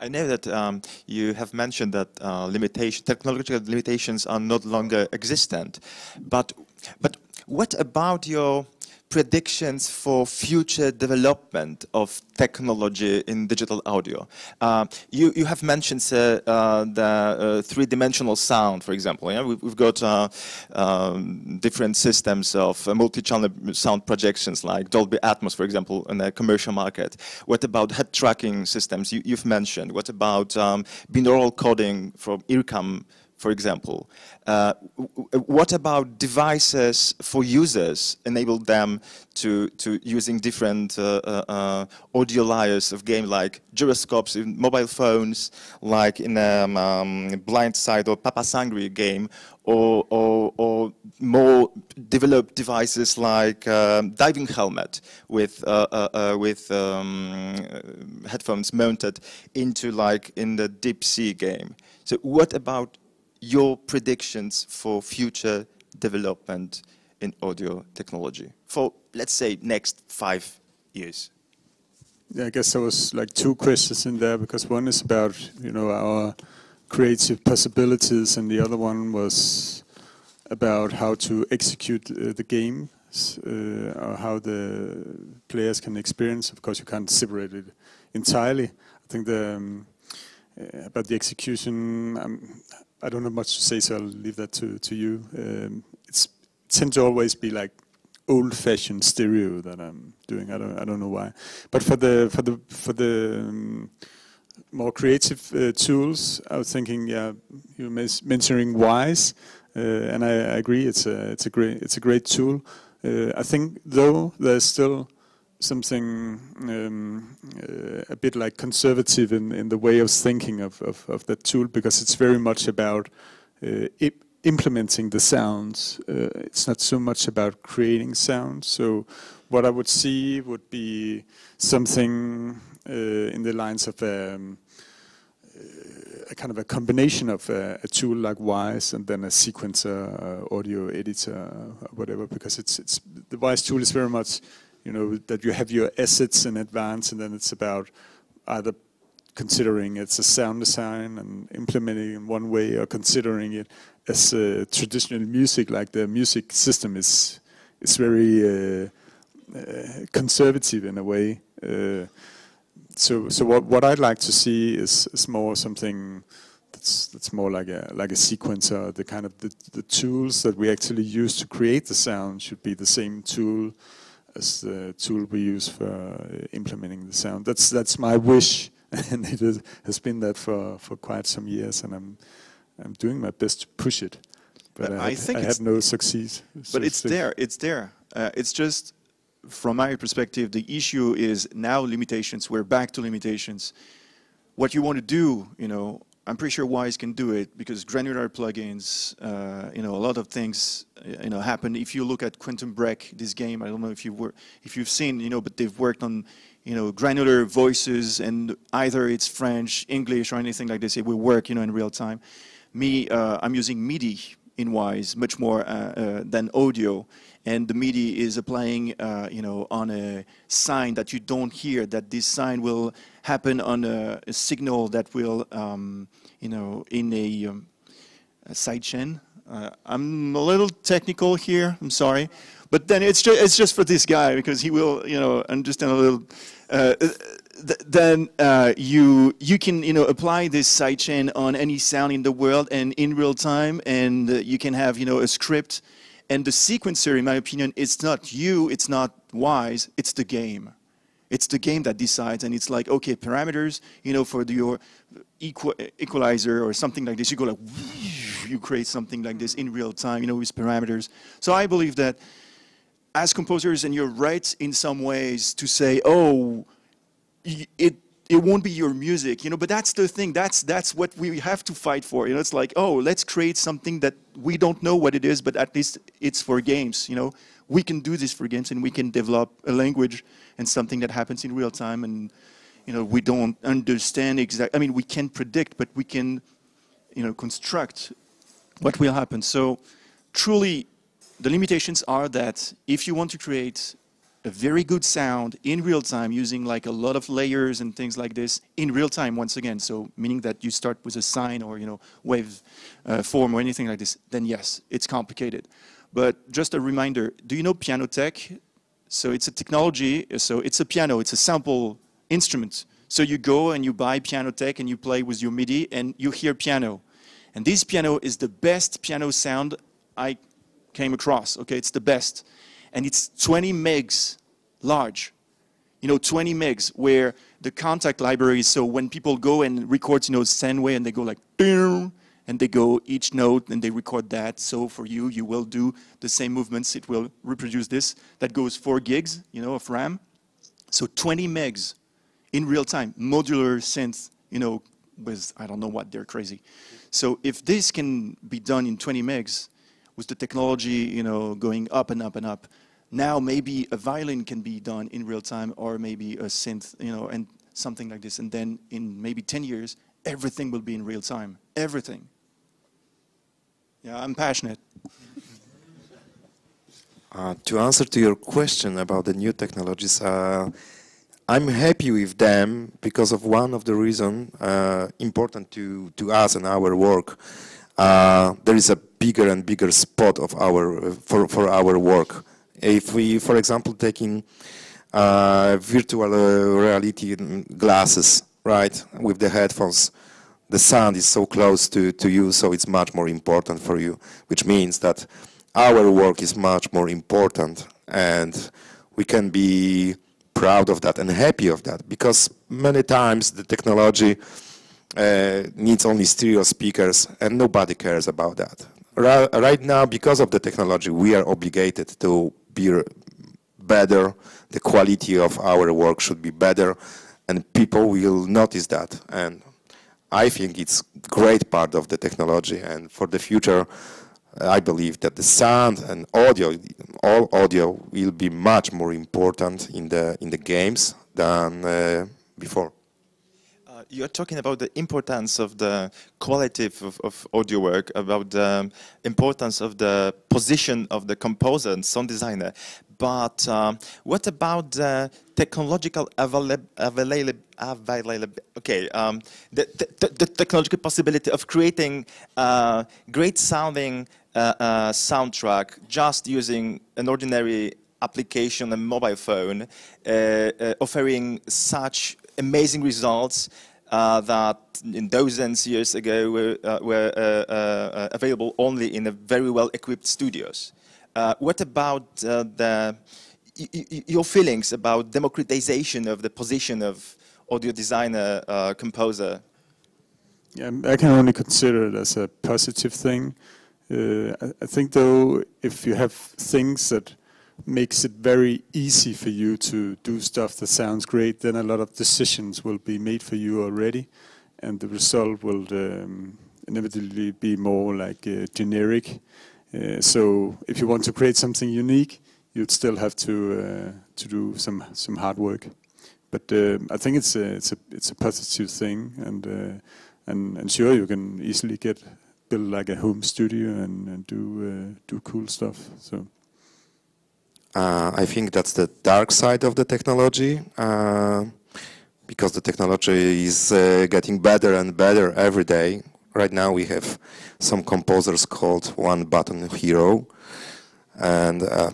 I know that um, you have mentioned that uh, limitation, technological limitations are no longer existent, but, but what about your predictions for future development of technology in digital audio? Uh, you, you have mentioned uh, uh, the uh, three-dimensional sound, for example. Yeah? We've, we've got uh, um, different systems of uh, multi-channel sound projections like Dolby Atmos, for example, in the commercial market. What about head tracking systems you, you've mentioned? What about um, binaural coding from IRCAM, for example? Uh, what about devices for users, enable them to, to using different uh, uh, audio layers of game, like gyroscopes in mobile phones, like in um, um, Blindside or Papa Sangri game, or, or, or more developed devices like um, diving helmet with, uh, uh, uh, with um, headphones mounted into, like in the Deep Sea game. So what about your predictions for future development in audio technology for, let's say, next five years? Yeah, I guess there was like two questions in there, because one is about, you know, our creative possibilities, and the other one was about how to execute uh, the games, uh, or how the players can experience. Of course, you can't separate it entirely. I think the um, uh, about the execution. Um, I don't have much to say, so I'll leave that to, to you. Um, it's, it tends to always be like old-fashioned stereo that I'm doing. I don't, I don't know why. But for the for the for the um, more creative uh, tools, I was thinking, yeah, you were mentioning Wise, uh, and I, I agree. It's a it's a great it's a great tool. Uh, I think though there's still something um, uh, a bit like conservative in, in the way of thinking of, of, of that tool, because it's very much about uh, implementing the sounds. Uh, it's not so much about creating sounds. So what I would see would be something uh, in the lines of um, a kind of a combination of a, a tool like Wise and then a sequencer, uh, audio editor, or whatever, because it's, it's the Wise tool is very much, you know, that you have your assets in advance, and then it's about either considering it's a sound design and implementing in one way, or considering it as uh, traditional music, like the music system is is very uh, uh, conservative in a way. Uh, so, so what what I'd like to see is, is more something that's that's more like a like a sequencer. The kind of the, the tools that we actually use to create the sound should be the same tool as the tool we use for uh, implementing the sound. That's that's my wish, and it is, has been that for for quite some years. And I'm I'm doing my best to push it, but I, I think I had no success. But it's there. It's there. Uh, it's just, from my perspective, the issue is now limitations. We're back to limitations. What you want to do, you know, I'm pretty sure Wise can do it, because granular plugins, uh, you know, a lot of things, you know, happen. If you look at Quantum Break, this game, I don't know if you were, if you've seen, you know, but they've worked on, you know, granular voices, and either it's French, English, or anything like this. It will work, you know, in real time. Me, uh, I'm using MIDI in Wise much more uh, uh, than audio, and the MIDI is applying, uh, you know, on a sign that you don't hear. That this sign will happen on a, a signal that will, um, you know, in a, um, a sidechain. Uh, I'm a little technical here, I'm sorry, but then it's just it's just for this guy, because he will, you know, understand a little. Uh, th then uh, you you can, you know, apply this sidechain on any sound in the world, and in real time, and uh, you can have, you know, a script. And the sequencer, in my opinion, it's not you, it's not Wise, it's the game. It's the game that decides, and it's like, okay, parameters, you know, for the, your equal, equalizer or something like this. You go like, you create something like this in real time, you know, with parameters. So I believe that as composers, and you're right in some ways to say, oh, it it won't be your music, you know, but that's the thing, that's that's what we have to fight for, you know. It's like, oh, let's create something that we don't know what it is, but at least it's for games, you know. we can do this for games, and we can develop a language and something that happens in real time. And you know, we don't understand exactly. I mean, we can predict, but we can, you know, construct what will happen. So truly, the limitations are that if you want to create a very good sound in real time using like a lot of layers and things like this in real time once again, so meaning that you start with a sine or, you know, wave uh, form or anything like this, then yes, it's complicated. But just a reminder, do you know Piano Tech? So it's a technology, so it's a piano, it's a sample instrument. So you go and you buy Piano Tech and you play with your MIDI and you hear piano. And this piano is the best piano sound I came across, okay, it's the best. And it's twenty megs large, you know, twenty megs, where the contact library is, so when people go and record, you know, Steinway, and they go like, and they go each note, and they record that, so for you, you will do the same movements, it will reproduce this. That goes four gigs, you know, of RAM. So twenty megs in real time, modular synth, you know, with, I don't know what, they're crazy. So if this can be done in twenty megs, with the technology, you know, going up and up and up, now maybe a violin can be done in real time, or maybe a synth, you know, and something like this. And then in maybe ten years, everything will be in real time. Everything. Yeah, I'm passionate. Uh, to answer to your question about the new technologies, uh, I'm happy with them because of one of the reasons uh, important to, to us and our work. Uh, there is a bigger and bigger spot of our uh, for for our work. If we, for example, taking uh, virtual uh, reality glasses, right, with the headphones, the sound is so close to to you, so it's much more important for you. Which means that our work is much more important, and we can be proud of that and happy of that, because many times the technology Uh, needs only stereo speakers and nobody cares about that. Ra right now, because of the technology, we are obligated to be better, the quality of our work should be better, and people will notice that. And I think it's a great part of the technology, and for the future, I believe that the sound and audio, all audio, will be much more important in the, in the games than uh, before. You're talking about the importance of the quality of, of audio work, about the importance of the position of the composer and sound designer. But um, what about the technological availability? Avail avail okay, um, the, the, the technological possibility of creating uh, great sounding uh, uh, soundtrack just using an ordinary application, a mobile phone, uh, uh, offering such amazing results uh, that in thousands of years ago were, uh, were uh, uh, available only in a very well-equipped studios. Uh, what about uh, the, y y your feelings about democratization of the position of audio designer, uh, composer? Yeah, I can only consider it as a positive thing. Uh, I think, though, if you have things that makes it very easy for you to do stuff that sounds great, then a lot of decisions will be made for you already, and the result will um, inevitably be more like uh, generic. Uh, so if you want to create something unique, you'd still have to uh, to do some some hard work. But uh, I think it's a it's a it's a positive thing, and uh, and and sure, you can easily get build like a home studio and, and do uh, do cool stuff. So. Uh, I think that's the dark side of the technology, uh, because the technology is uh, getting better and better every day. Right now we have some composers called one-button hero, and uh,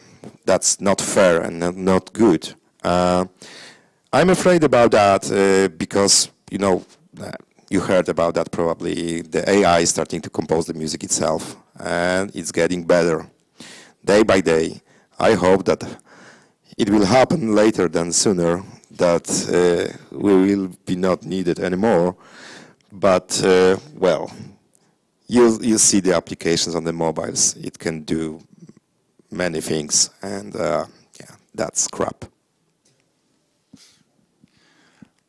that's not fair and not good. Uh, I'm afraid about that uh, because, you know, you heard about that probably, the A I is starting to compose the music itself, and it's getting better day by day. I hope that it will happen later than sooner, that uh, we will be not needed anymore. But, uh, well, you, you see the applications on the mobiles. It can do many things, and uh, yeah, that's crap.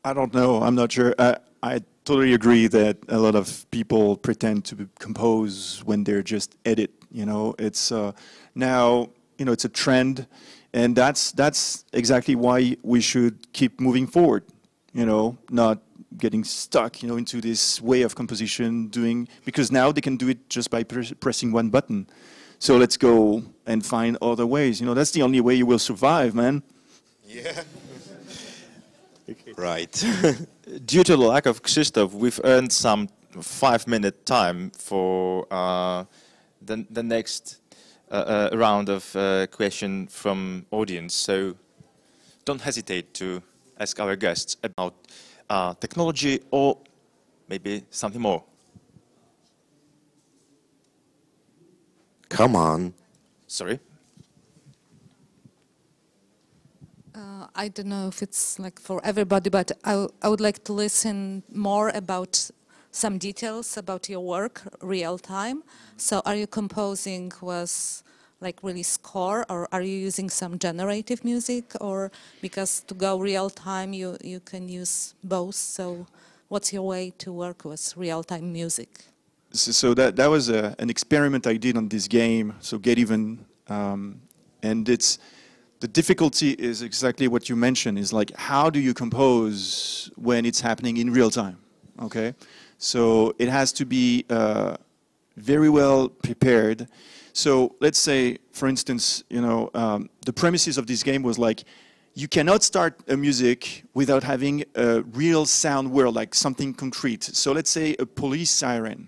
I don't know. I'm not sure. Uh, I totally agree that a lot of people pretend to compose when they're just edit. You know, it's uh, now... you know, it's a trend, and that's that's exactly why we should keep moving forward, you know, not getting stuck, you know, into this way of composition doing, because now they can do it just by pres pressing one button. So let's go and find other ways. You know, that's the only way you will survive, man. Yeah. Okay. Right. Due to the lack of Krzysztof, we've earned some five-minute time for uh, the, the next uh, uh, round of uh, question from audience. So don't hesitate to ask our guests about uh, technology or maybe something more. Come on. Sorry? Uh, I don't know if it's like for everybody, but I, I would like to listen more about some details about your work, real time. So are you composing with like really score, or are you using some generative music, or because to go real time you, you can use both. So what's your way to work with real time music? So that, that was a, an experiment I did on this game, so Get Even, um, and it's, the difficulty is exactly what you mentioned, is like how do you compose when it's happening in real time, okay? So it has to be uh, very well prepared. So let's say, for instance, you know, um, the premises of this game was like, you cannot start a music without having a real sound world, like something concrete. So let's say a police siren.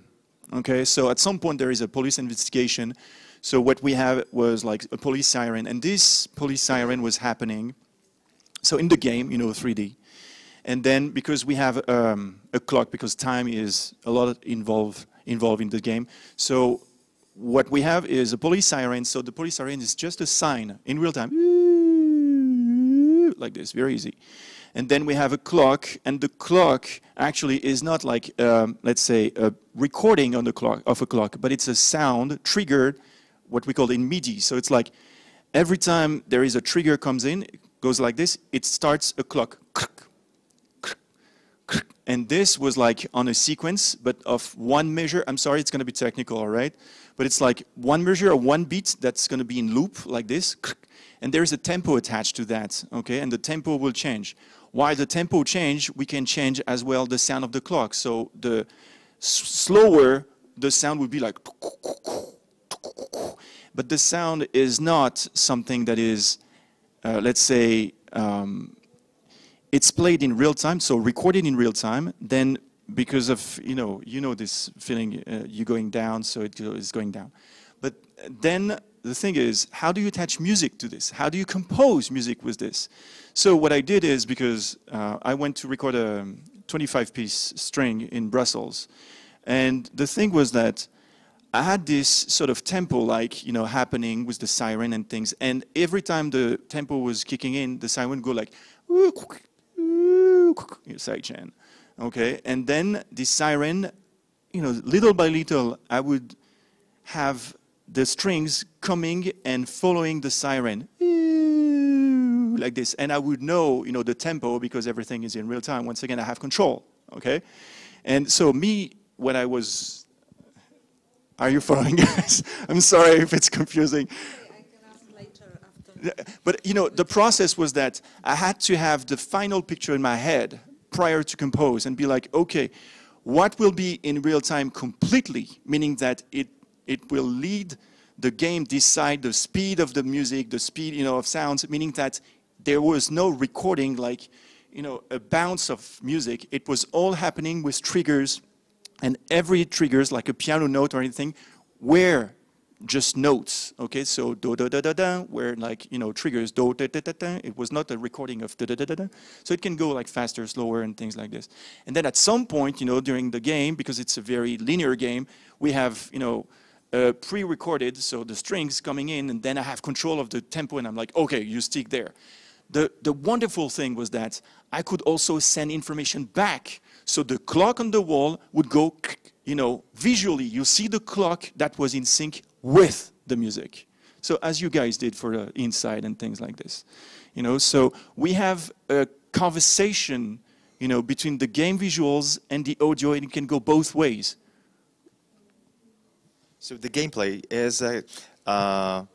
Okay, so at some point there is a police investigation. So what we have was like a police siren, and this police siren was happening. So in the game, you know, three D. And then because we have um, a clock, because time is a lot involved, involved in the game. So what we have is a police siren. So the police siren is just a sign in real time. Like this, very easy. And then we have a clock, and the clock actually is not like, um, let's say, a recording on the clock of a clock, but it's a sound triggered, what we call in MIDI. So it's like every time there is a trigger comes in, it goes like this, it starts a clock. And this was like on a sequence, but of one measure. I'm sorry, it's going to be technical, all right? But it's like one measure or one beat that's going to be in loop like this. And there is a tempo attached to that, okay? And the tempo will change. While the tempo change, we can change as well the sound of the clock. So the slower the sound would be like, but the sound is not something that is, uh, let's say, um, it's played in real time, so recorded in real time. Then, because of you know, you know this feeling, uh, you're going down, so it is going down. But then. The thing is, how do you attach music to this? How do you compose music with this? So what I did is, because uh, I went to record a twenty-five piece string in Brussels, and the thing was that I had this sort of tempo like, you know, happening with the siren and things, and every time the tempo was kicking in, the siren would go like, okay, and then the siren, you know, little by little, I would have the strings coming and following the siren, like this. And I would know, you know, the tempo because everything is in real time. Once again, I have control, okay? And so me, when I was, are you following, guys? I'm sorry if it's confusing. I can ask later after. But, you know, the process was that I had to have the final picture in my head prior to compose and be like, okay, what will be in real time completely, meaning that it It will lead the game, decide the speed of the music, the speed, you know, of sounds, meaning that there was no recording like, you know, a bounce of music. It was all happening with triggers, and every triggers like a piano note or anything were just notes. Okay, so do da da da da were like, you know, triggers do da da da da. It was not a recording of da da da da da. So it can go like faster, slower, and things like this. And then at some point, you know, during the game, because it's a very linear game, we have, you know. Uh, pre-recorded, so the strings coming in, and then I have control of the tempo, and I'm like, okay, you stick there. The, the wonderful thing was that I could also send information back. So the clock on the wall would go, you know, visually, you see the clock that was in sync with the music. So as you guys did for uh, Inside and things like this. You know, so we have a conversation, you know, between the game visuals and the audio, and it can go both ways. So the gameplay is a uh,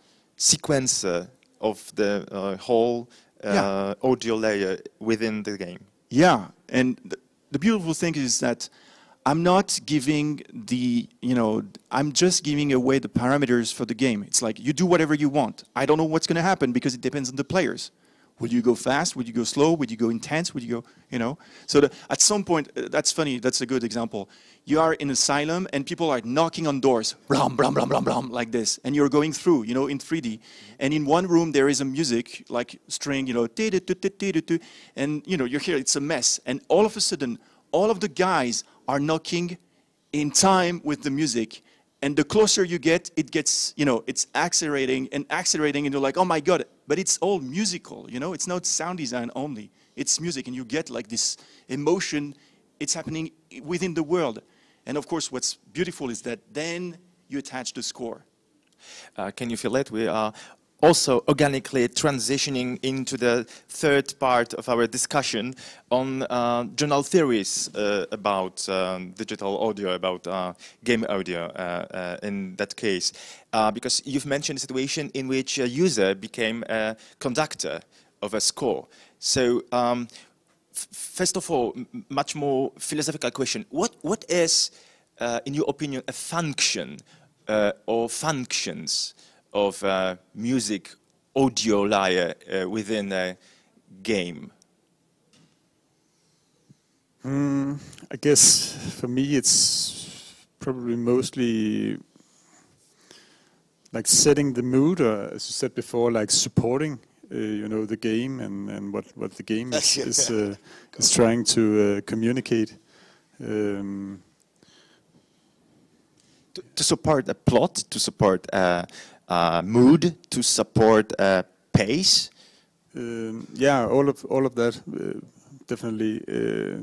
sequencer of the uh, whole uh, yeah. audio layer within the game. Yeah, and th the beautiful thing is that I'm not giving the, you know, I'm just giving away the parameters for the game. It's like, you do whatever you want. I don't know what's going to happen because it depends on the players. Will you go fast? Will you go slow? Will you go intense? Will you go, you know? So the, at some point, uh, that's funny, that's a good example. You are in an asylum and people are knocking on doors, blam, blam, blam, blam, blam, like this. And you're going through, you know, in three D. And in one room, there is a music, like string, you know, tee -tee -tee -tee -tee -tee, and, you know, you're here, it's a mess. And all of a sudden, all of the guys are knocking in time with the music, and the closer you get, it gets, you know, it's accelerating and accelerating, and you're like, oh my god, but it's all musical, you know, it's not sound design only, it's music, and you get like this emotion, it's happening within the world. And of course, what's beautiful is that then you attach the score. Uh, can you feel it? We are also organically transitioning into the third part of our discussion on uh, general theories uh, about um, digital audio, about uh, game audio uh, uh, in that case. Uh, because you've mentioned a situation in which a user became a conductor of a score. So um, f first of all, m much more philosophical question. What, what is, uh, in your opinion, a function uh, or functions of uh, music audio layer uh, within a game? Mm, I guess for me it's probably mostly like setting the mood, or as you said before, like supporting uh, you know, the game and, and what, what the game is, is, uh, is trying to uh, communicate. Um, to, to support a plot, to support a Uh, mood, to support uh, pace. Um, yeah, all of all of that uh, definitely. Uh,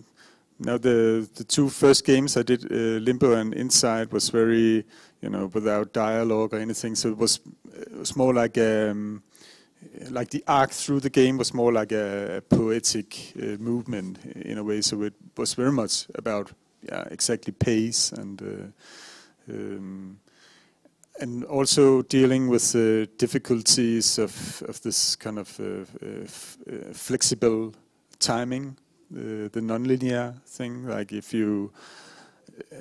now the the two first games I did, uh, Limbo and Inside, was very, you know, without dialogue or anything. So it was it was more like um, like the arc through the game was more like a, a poetic uh, movement in a way. So it was very much about yeah exactly pace and. Uh, um, And also dealing with the uh, difficulties of, of this kind of uh, uh, f uh, flexible timing, uh, the non-linear thing, like if you uh,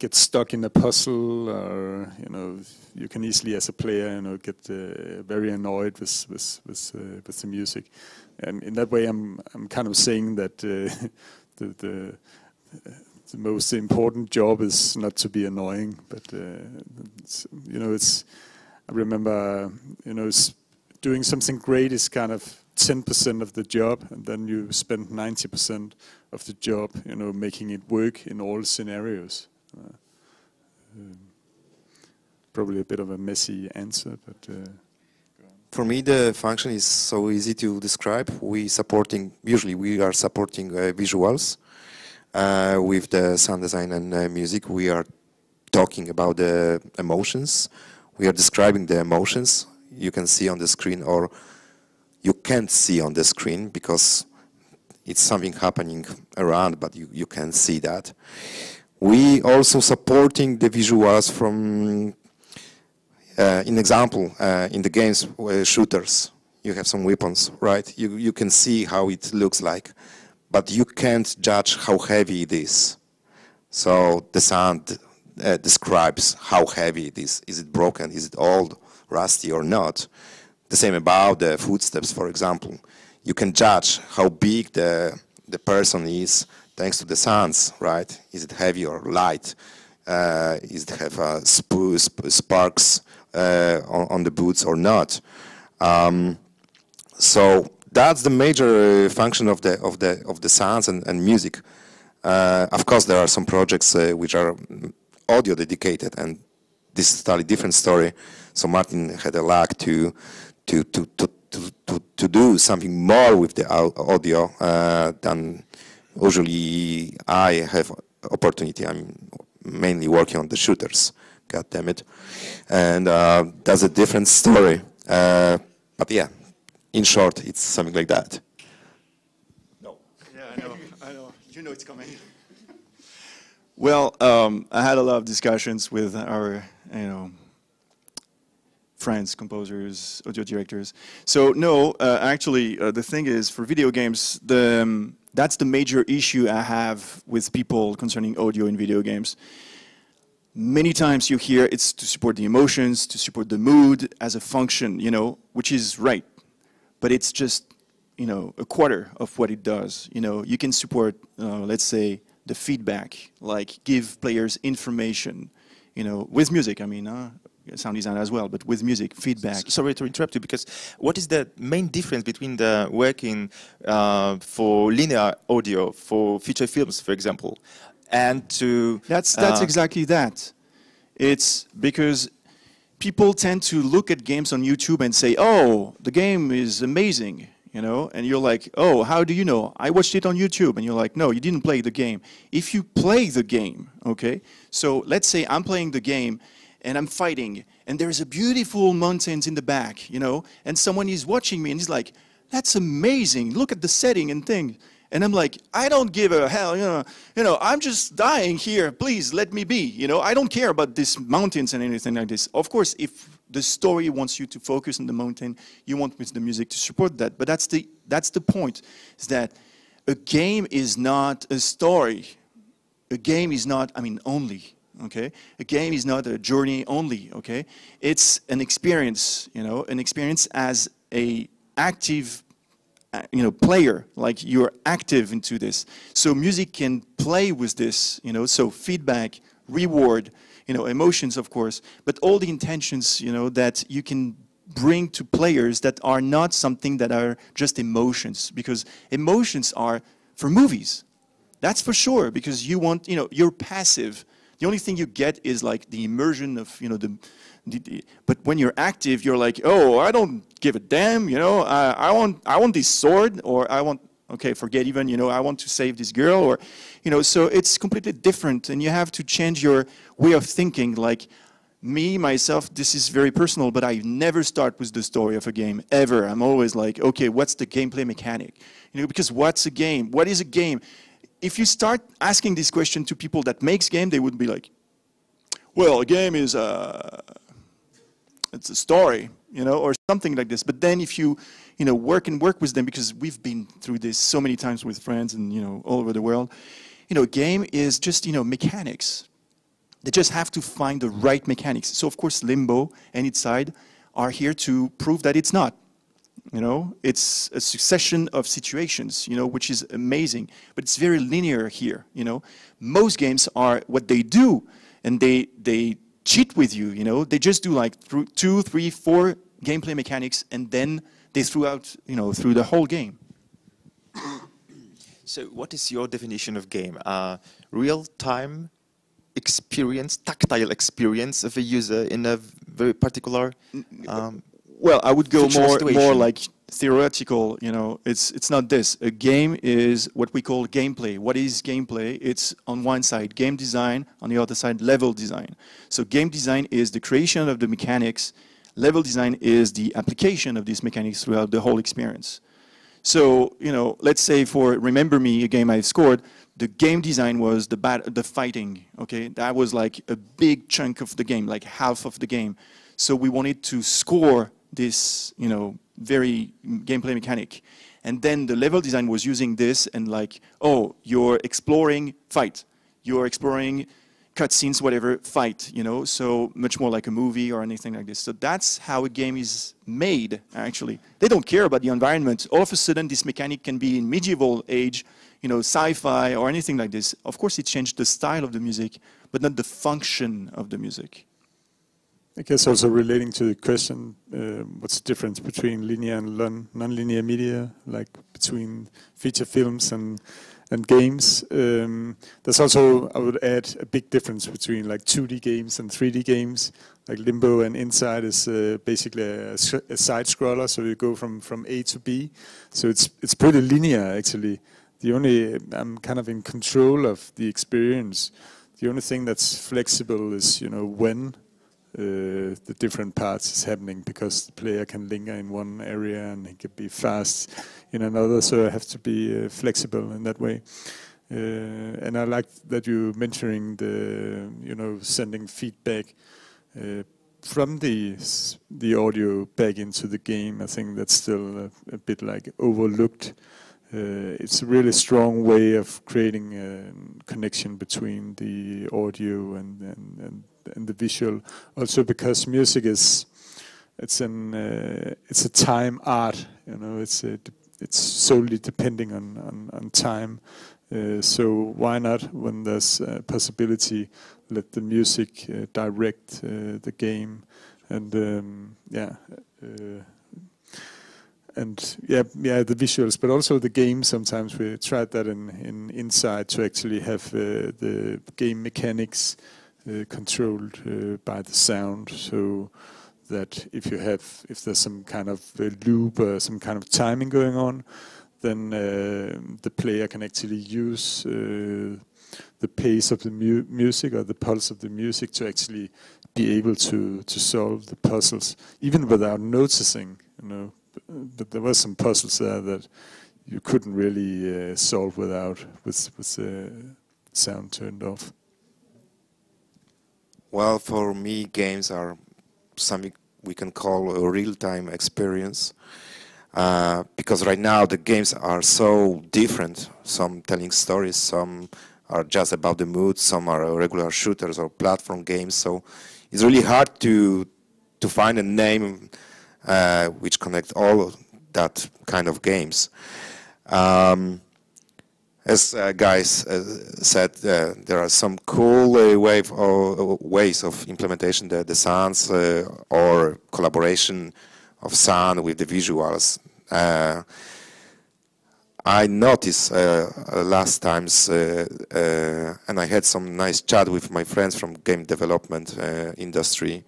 get stuck in a puzzle, or, you know, you can easily as a player, you know, get uh, very annoyed with with with, uh, with the music. And in that way, I'm I'm kind of saying that uh, the the uh, the most important job is not to be annoying, but uh, it's, you know, it's. I remember, uh, you know, doing something great is kind of ten percent of the job, and then you spend ninety percent of the job, you know, making it work in all scenarios. Uh, um, probably a bit of a messy answer, but. Uh, For me, the function is so easy to describe. We supporting usually we are supporting uh, visuals. Uh, with the sound design and uh, music, we are talking about the emotions. We are describing the emotions you can see on the screen, or you can't see on the screen because it's something happening around, but you, you can't see that. We also supporting the visuals from, uh, in example, uh, in the games, uh, shooters. You have some weapons, right? You, you can see how it looks like. But you can't judge how heavy it is. So the sound uh, describes how heavy it is. Is it broken? Is it old, rusty or not? The same about the footsteps, for example. You can judge how big the, the person is thanks to the sounds, right? Is it heavy or light? Uh, is it have uh, sp sp sparks uh, on, on the boots or not? Um, so. That's the major uh, function of the of the of the sounds and, and music. Uh, of course, there are some projects uh, which are audio dedicated, and this is totally different story. So Martin had a lack to to to to to, to do something more with the audio uh, than usually I have opportunity. I'm mainly working on the shooters. God damn it, and uh, that's a different story. Uh, but yeah. In short, it's something like that. No. Yeah, I know. I know. You know it's coming. Well, um, I had a lot of discussions with our, you know, friends, composers, audio directors. So no, uh, actually, uh, the thing is, for video games, the, um, that's the major issue I have with people concerning audio in video games. Many times you hear it's to support the emotions, to support the mood as a function, you know, which is right. But it's just, you know, a quarter of what it does. You know, you can support, uh, let's say, the feedback, like give players information, you know, with music, I mean, uh, sound design as well, but with music, feedback. Sorry to interrupt you, because what is the main difference between the working uh, for linear audio, for feature films, for example, and to... That's, that's uh, exactly that. It's because people tend to look at games on YouTube and say, oh, the game is amazing, you know, and you're like, oh, how do you know? I watched it on YouTube, and you're like, no, you didn't play the game. If you play the game, okay, so let's say I'm playing the game, and I'm fighting, and there's a beautiful mountains in the back, you know, and someone is watching me, and he's like, that's amazing, look at the setting and thing. And I'm like, I don't give a hell, you know, you know, I'm just dying here, please let me be, you know, I don't care about these mountains and anything like this. Of course, if the story wants you to focus on the mountain, you want the music to support that, but that's the, that's the point, is that a game is not a story, a game is not, I mean, only. Okay, a game is not a journey only. Okay, it's an experience. You know, an experience as a active, uh, you know, player. Like you're active into this. So music can play with this. You know, so feedback, reward, you know, emotions, of course, but all the intentions, you know, that you can bring to players that are not something that are just emotions, because emotions are for movies. That's for sure. Because you want, you know, you're passive. The only thing you get is like the immersion of, you know, the, the, the but when you're active, you're like, oh, I don't give a damn, you know, I, I want, I want this sword, or I want, okay, forget even, you know, I want to save this girl, or, you know, so it's completely different, and you have to change your way of thinking. Like me, myself, this is very personal, but I never start with the story of a game, ever. I'm always like, okay, what's the gameplay mechanic? You know, because what's a game? What is a game? If you start asking this question to people that makes game, they would be like, well, a game is a, it's a story, you know, or something like this. But then if you, you know, work and work with them, because we've been through this so many times with friends and, you know, all over the world, you know, game is just, you know, mechanics. They just have to find the right mechanics. So of course, Limbo and Inside are here to prove that it's not. You know, it's a succession of situations, you know, which is amazing, but it's very linear here, you know. Most games are what they do, and they, they cheat with you, you know. They just do like th two, three, four gameplay mechanics, and then they threw out, you know, through the whole game. So what is your definition of game? Uh, real-time experience, tactile experience of a user in a very particular... Um, Well, I would go more, more like theoretical, you know, it's, it's not this. A game is what we call gameplay. What is gameplay? It's on one side game design, on the other side level design. So game design is the creation of the mechanics, level design is the application of these mechanics throughout the whole experience. So, you know, let's say for Remember Me, a game I scored, the game design was the, bat the fighting, okay? That was like a big chunk of the game, like half of the game. So we wanted to score this, you know, very gameplay mechanic. And then the level design was using this and like, oh, you're exploring fight, you're exploring cutscenes, whatever, fight, you know, so much more like a movie or anything like this. So that's how a game is made, actually. They don't care about the environment. All of a sudden, this mechanic can be in medieval age, you know, sci-fi or anything like this. Of course, it changed the style of the music, but not the function of the music. I guess also relating to the question, uh, what's the difference between linear and non-linear media, like between feature films and and games? Um, there's also, I would add, a big difference between like two D games and three D games. Like Limbo and Inside is uh, basically a, a side scroller, so you go from from A to B. So it's it's pretty linear actually. The only I'm kind of in control of the experience. The only thing that's flexible is, you know, when. Uh, the different parts is happening, because the player can linger in one area and he can be fast in another, so I have to be uh, flexible in that way. Uh, and I like that you mentioning the, you know, sending feedback, uh, from the the audio back into the game. I think that's still a, a bit like overlooked. Uh, it's a really strong way of creating a connection between the audio and and, and, and the visual. Also because music is it's an uh, it's a time art. You know, it's a, it's solely depending on on, on time. Uh, so why not, when there's a possibility, let the music uh, direct uh, the game, and um, yeah, uh, and yeah, yeah, the visuals, but also the game. Sometimes we tried that in, in Inside, to actually have uh, the game mechanics uh, controlled uh, by the sound, so that if you have, if there's some kind of a loop or some kind of timing going on, then uh, the player can actually use uh, the pace of the mu music or the pulse of the music to actually be able to to solve the puzzles, even without noticing. You know, but there were some puzzles there that you couldn't really uh, solve without with with the sound turned off. Well, for me, games are something we can call a real-time experience. Uh, because right now the games are so different, some telling stories, some are just about the mood, some are regular shooters or platform games, so it's really hard to to find a name uh, which connects all of that kind of games. Um, as uh, guys uh, said, uh, there are some cool uh, wave or ways of implementation, the, the sounds uh, or collaboration of sound with the visuals. Uh, I noticed uh, last times, uh, uh, and I had some nice chat with my friends from game development uh, industry,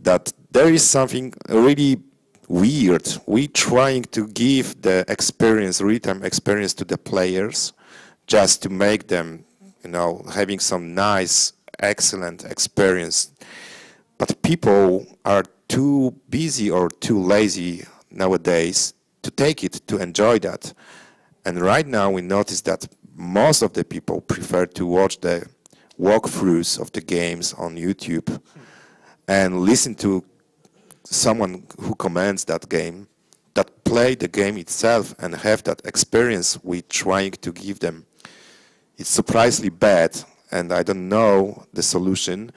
that there is something really weird. We're trying to give the experience, real-time experience, to the players, just to make them, you know, having some nice, excellent experience. But people are too busy or too lazy nowadays to take it, to enjoy that. And right now we notice that most of the people prefer to watch the walkthroughs of the games on YouTube and listen to someone who comments that game, that play the game itself and have that experience we're trying to give them. It's surprisingly bad, and I don't know the solution,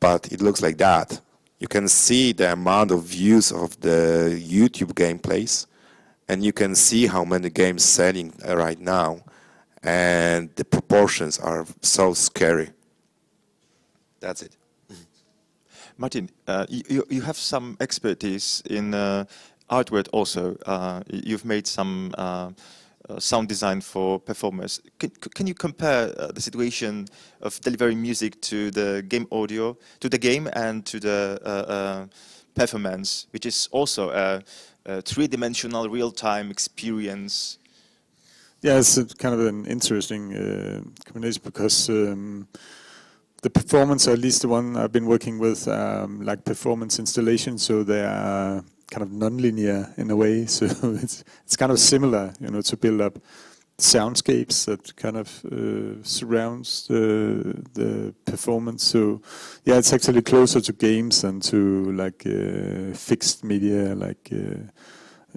but it looks like that. You can see the amount of views of the YouTube gameplays, and you can see how many games selling right now, and the proportions are so scary. That's it. Martin, uh, you, you have some expertise in uh, artwork also. Uh, you've made some uh, sound design for performers. Can, can you compare uh, the situation of delivering music to the game audio, to the game and to the uh, uh, performance, which is also a, a three-dimensional real-time experience? Yeah, it's a, kind of an interesting uh, combination, because um, the performance, or at least the one I've been working with, um, like performance installations, so they are kind of non-linear in a way, so it's it's kind of similar, you know, to build up soundscapes that kind of uh, surrounds the the performance. So yeah, it's actually closer to games than to like uh, fixed media like uh,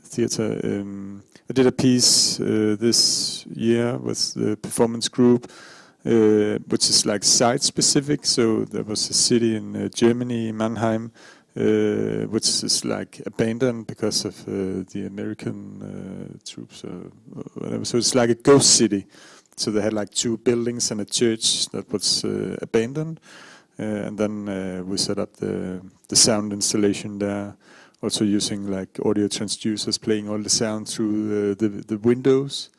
theater. Um, I did a piece uh, this year with the performance group, uh, which is like site-specific. So there was a city in uh, Germany, Mannheim, Uh, which is like abandoned because of uh, the American uh, troops or whatever. So it's like a ghost city. So they had like two buildings and a church that was uh, abandoned. Uh, and then uh, we set up the, the sound installation there, also using like audio transducers, playing all the sound through uh, the, the windows,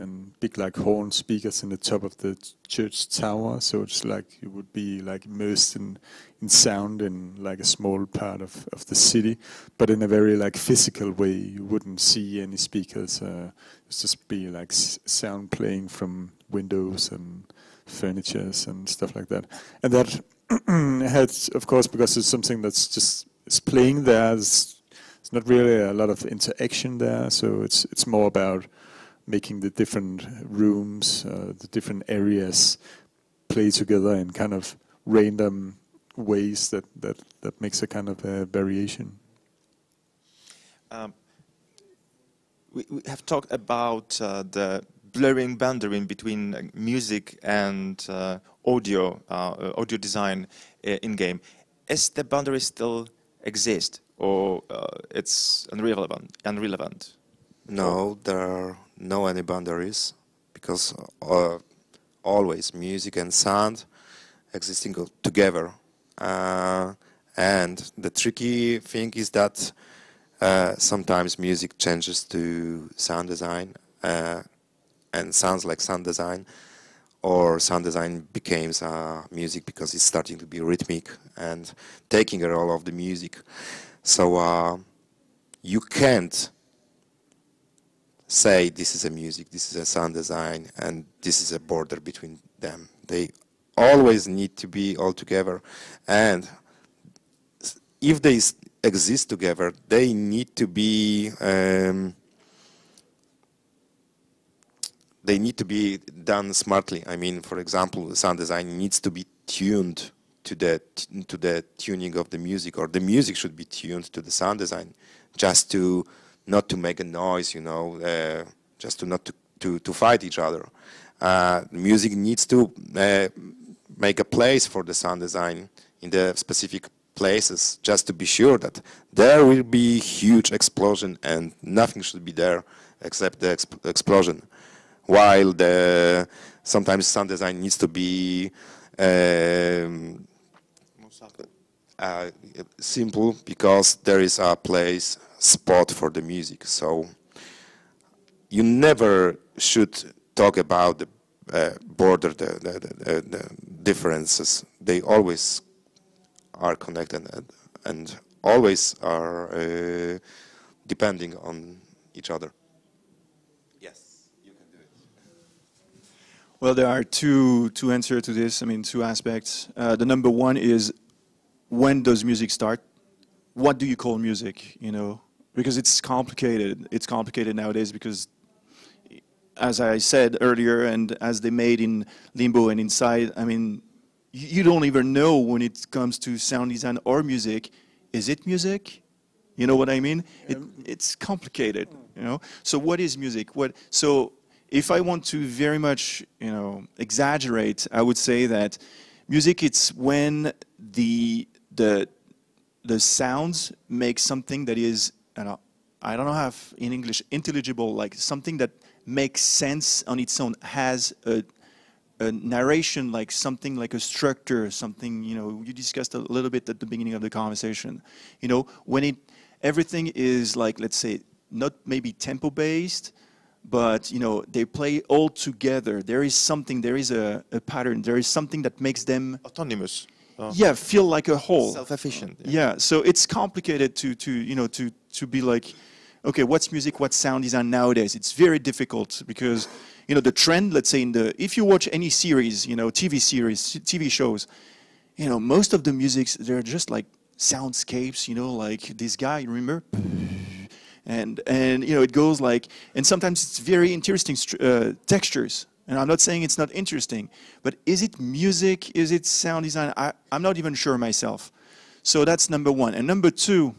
and big like horn speakers in the top of the church tower, so it's like it would be like immersed in, in sound in like a small part of, of the city, but in a very like physical way. You wouldn't see any speakers, uh, it's just be like s sound playing from windows and furnitures and stuff like that. And that had, of course, because it's something that's just it's playing there, it's, it's not really a lot of interaction there, so it's it's more about making the different rooms, uh, the different areas play together in kind of random ways that that that makes a kind of a variation. Um, we, we have talked about uh, the blurring boundary between music and uh, audio uh, audio design in game. Is the boundary still exist, or uh, it's irrelevant? Irrelevant. No, there are no any boundaries, because uh, always music and sound existing together. Uh, and the tricky thing is that uh, sometimes music changes to sound design uh, and sounds like sound design, or sound design becomes uh, music because it's starting to be rhythmic and taking a role of the music. So uh, you can't say this is a music, this is a sound design, and this is a border between them. They always need to be all together, and if they exist together, they need to be um, they need to be done smartly. I mean, for example, sound design needs to be tuned to the to the tuning of the music, or the music should be tuned to the sound design, just to not to make a noise, you know, uh, just to not to to, to fight each other. Uh, music needs to uh, make a place for the sound design in the specific places, just to be sure that there will be huge explosion and nothing should be there except the exp explosion. While the sometimes sound design needs to be um, uh, simple, because there is a place spot for the music. So you never should talk about the uh, border, the, the, the, the differences. They always are connected and, and always are uh, depending on each other. Yes, you can do it. Well, there are two, two answers to this, I mean, two aspects. Uh, the number one is, when does music start? What do you call music, you know? Because it's complicated. It's complicated nowadays because, as I said earlier, and as they made in Limbo and Inside, I mean, you don't even know when it comes to sound design or music, is it music? You know what I mean? It, it's complicated, you know? So what is music? What, so if I want to very much, you know, exaggerate, I would say that music, it's when the, the, the sounds make something that is, I don't, I don't know how in English, intelligible, like something that makes sense on its own, has a, a narration, like something like a structure, something, you know, you discussed a little bit at the beginning of the conversation. You know, when it, everything is like, let's say, not maybe tempo based, but, you know, they play all together. There is something, there is a, a pattern, there is something that makes them autonomous. Oh. Yeah, feel like a whole. Self-efficient. Yeah. Yeah, so it's complicated to, to, you know, to, to be like, okay, what's music, what's sound design nowadays? It's very difficult because, you know, the trend, let's say, in the, if you watch any series, you know, T V series, T V shows, you know, most of the musics, they're just like soundscapes, you know, like this guy, remember? And, and you know, it goes like, and sometimes it's very interesting uh, textures. And I'm not saying it's not interesting, but is it music? Is it sound design? I, I'm not even sure myself. So that's number one. And number two,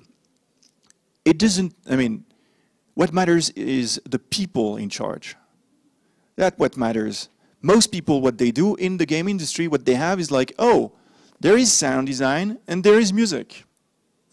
it doesn't, I mean, what matters is the people in charge. That's what matters. Most people, what they do in the game industry, what they have is like, oh, there is sound design and there is music,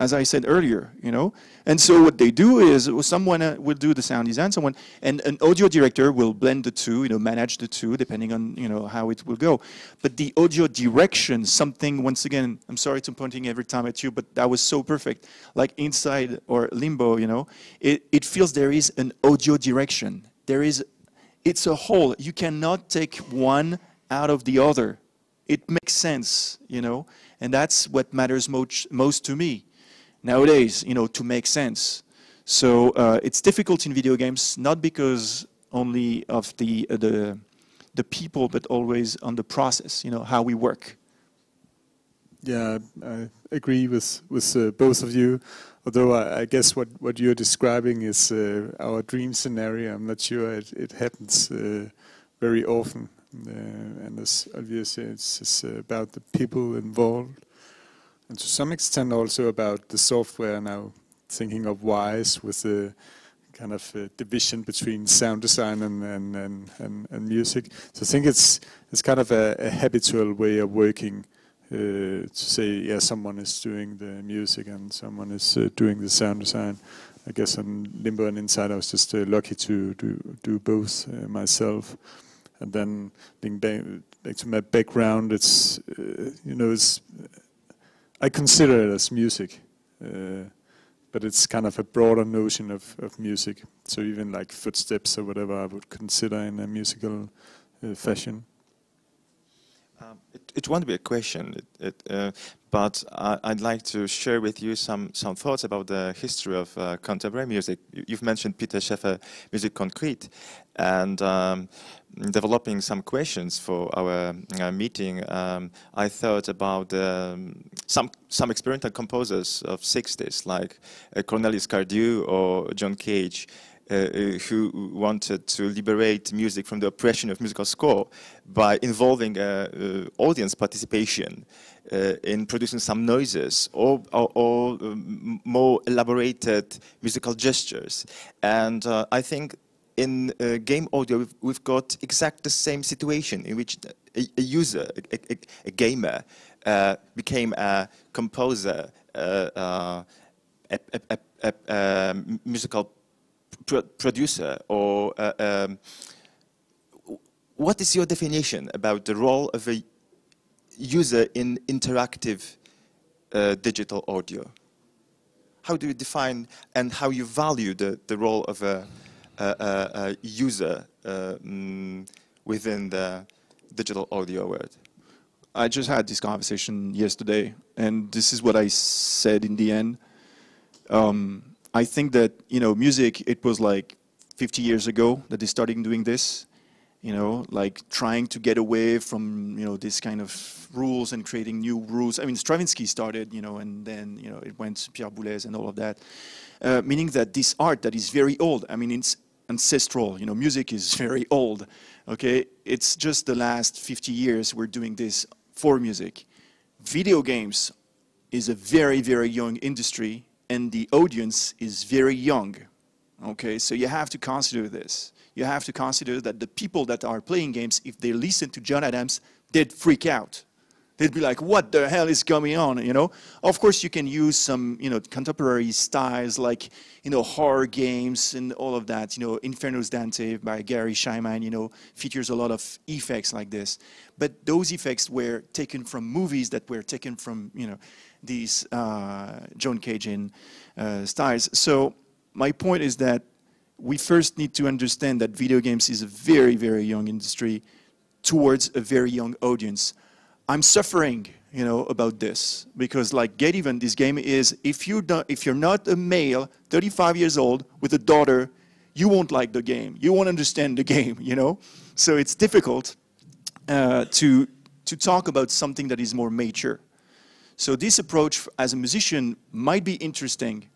as I said earlier, you know. And so what they do is, someone uh, will do the sound design, someone, and an audio director will blend the two, you know, manage the two, depending on, you know, how it will go. But the audio direction, something, once again, I'm sorry to pointing every time at you, but that was so perfect. Like Inside or Limbo, you know, it, it feels there is an audio direction. There is, it's a whole. You cannot take one out of the other. It makes sense, you know, and that's what matters most, most to me nowadays, you know, to make sense. So uh, it's difficult in video games, not because only of the, uh, the, the people, but always on the process, you know, how we work. Yeah, I agree with, with uh, both of you. Although I, I guess what, what you're describing is uh, our dream scenario. I'm not sure it, it happens uh, very often. Uh, and as obvious, it's, it's about the people involved. and to some extent also about the software now, thinking of Wise with the kind of uh, division between sound design and and, and, and and music. So I think it's it's kind of a, a habitual way of working uh, to say, yeah, someone is doing the music and someone is uh, doing the sound design. I guess on Limbo and Inside I was just uh, lucky to do, do both uh, myself. And then being back, back to my background, it's uh, you know, it's I consider it as music. Uh, But it's kind of a broader notion of, of music. So even like footsteps or whatever I would consider in a musical uh, fashion. Um, it, it won't be a question, it, it, uh, but I, I'd like to share with you some, some thoughts about the history of uh, contemporary music. You've mentioned Pierre Schaeffer, Musique concrète, and um, developing some questions for our uh, meeting. Um, I thought about um, some, some experimental composers of sixties, like uh, Cornelius Cardew or John Cage, Uh, who wanted to liberate music from the oppression of musical score by involving uh, uh, audience participation uh, in producing some noises or, or, or um, more elaborated musical gestures. And uh, I think in uh, game audio we've, we've got exactly the same situation in which a, a user, a, a, a gamer, uh, became a composer, uh, uh, a, a, a, a musical producer, or uh, um, what is your definition about the role of a user in interactive uh, digital audio? How do you define and how you value the, the role of a, a, a user uh, mm, within the digital audio world? I just had this conversation yesterday, and this is what I said in the end. Um, I think that, you know, music, it was like fifty years ago that they started doing this, you know, like trying to get away from, you know, this kind of rules and creating new rules. I mean, Stravinsky started, you know, and then, you know, it went to Pierre Boulez and all of that, uh, meaning that this art that is very old, I mean, it's ancestral, you know, music is very old, okay? It's just the last fifty years we're doing this for music. Video games is a very, very young industry, and the audience is very young, okay? So you have to consider this. You have to consider that the people that are playing games, if they listen to John Adams, they'd freak out. They'd be like, what the hell is going on, you know? Of course, you can use some, you know, contemporary styles like, you know, horror games and all of that. You know, Inferno's Dante by Gary Shyman, you know, features a lot of effects like this. But those effects were taken from movies that were taken from, you know, these uh, John Cagean uh, styles. So my point is that we first need to understand that video games is a very, very young industry towards a very young audience. I'm suffering, you know, about this because, like Get Even, this game is, if you don't, if you're not a male, thirty-five years old with a daughter, you won't like the game. You won't understand the game, you know. So it's difficult uh, to to talk about something that is more mature. So this approach as a musician might be interesting,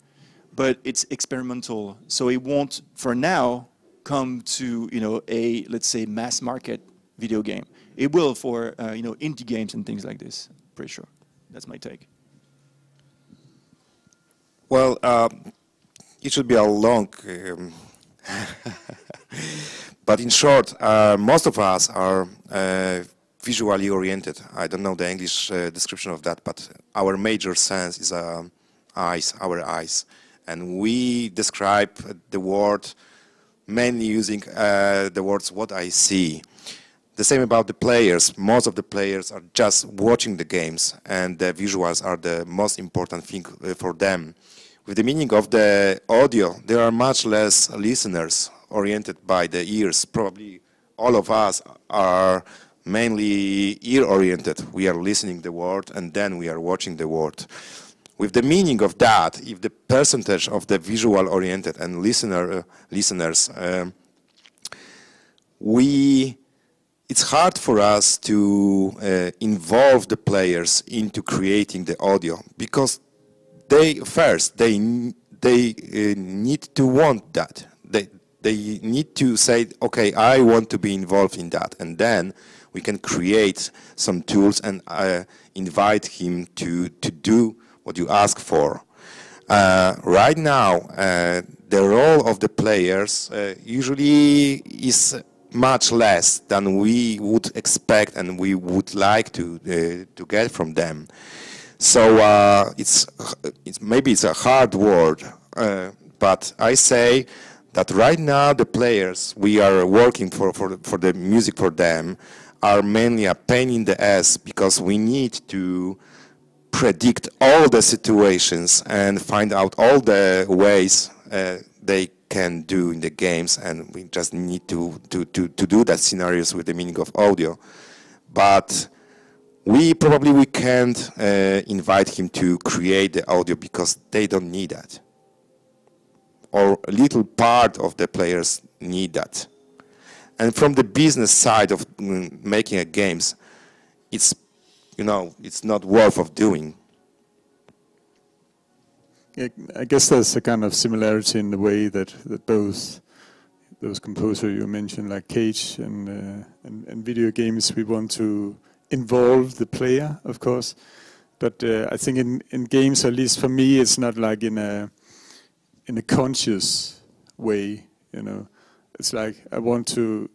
but it's experimental. So it won't, for now, come to, you know, a, let's say, mass market video game. It will for, uh, you know, indie games and things like this, I'm pretty sure. That's my take. Well, um, it should be a long... Um, but in short, uh, most of us are... Uh, visually oriented. I don't know the English uh, description of that, but our major sense is uh, eyes, our eyes. And we describe the world mainly using uh, the words what I see. The same about the players. Most of the players are just watching the games, and the visuals are the most important thing for them. With the meaning of the audio, there are much less listeners oriented by the ears. Probably all of us are mainly ear-oriented. We are listening the word and then we are watching the word. With the meaning of that, if the percentage of the visual-oriented and listener uh, listeners, um, we, it's hard for us to uh, involve the players into creating the audio because they first they they uh, need to want that. They they need to say, okay, I want to be involved in that, and then. we can create some tools and uh, invite him to, to do what you ask for. Uh, right now, uh, the role of the players uh, usually is much less than we would expect and we would like to, uh, to get from them. So uh, it's, it's maybe it's a hard word, uh, but I say that right now the players we are working for, for, for the music for them are mainly a pain in the ass because we need to predict all the situations and find out all the ways uh, they can do in the games, and we just need to, to, to, to do that scenarios with the meaning of audio. But we probably we can't uh, invite him to create the audio because they don't need that. Or a little part of the players need that. And from the business side of mm, making a games, it's, you know, it's not worth of doing. I guess there's a kind of similarity in the way that, that both those composers you mentioned, like Cage and, uh, and, and video games, we want to involve the player, of course. But uh, I think in, in games, at least for me, it's not like in a, in a conscious way, you know. It's like I want to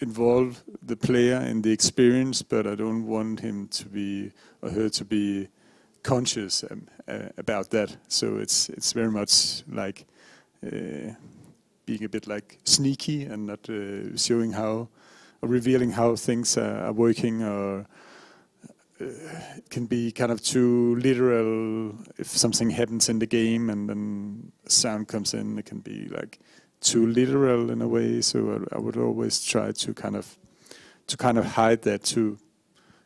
involve the player in the experience, but I don't want him to be, or her to be, conscious um, uh, about that. So it's it's very much like uh, being a bit like sneaky and not uh, showing how or revealing how things are, are working, or uh, it can be kind of too literal. If something happens in the game and then sound comes in, it can be like too literal in a way. So I, I would always try to kind of to kind of hide that, to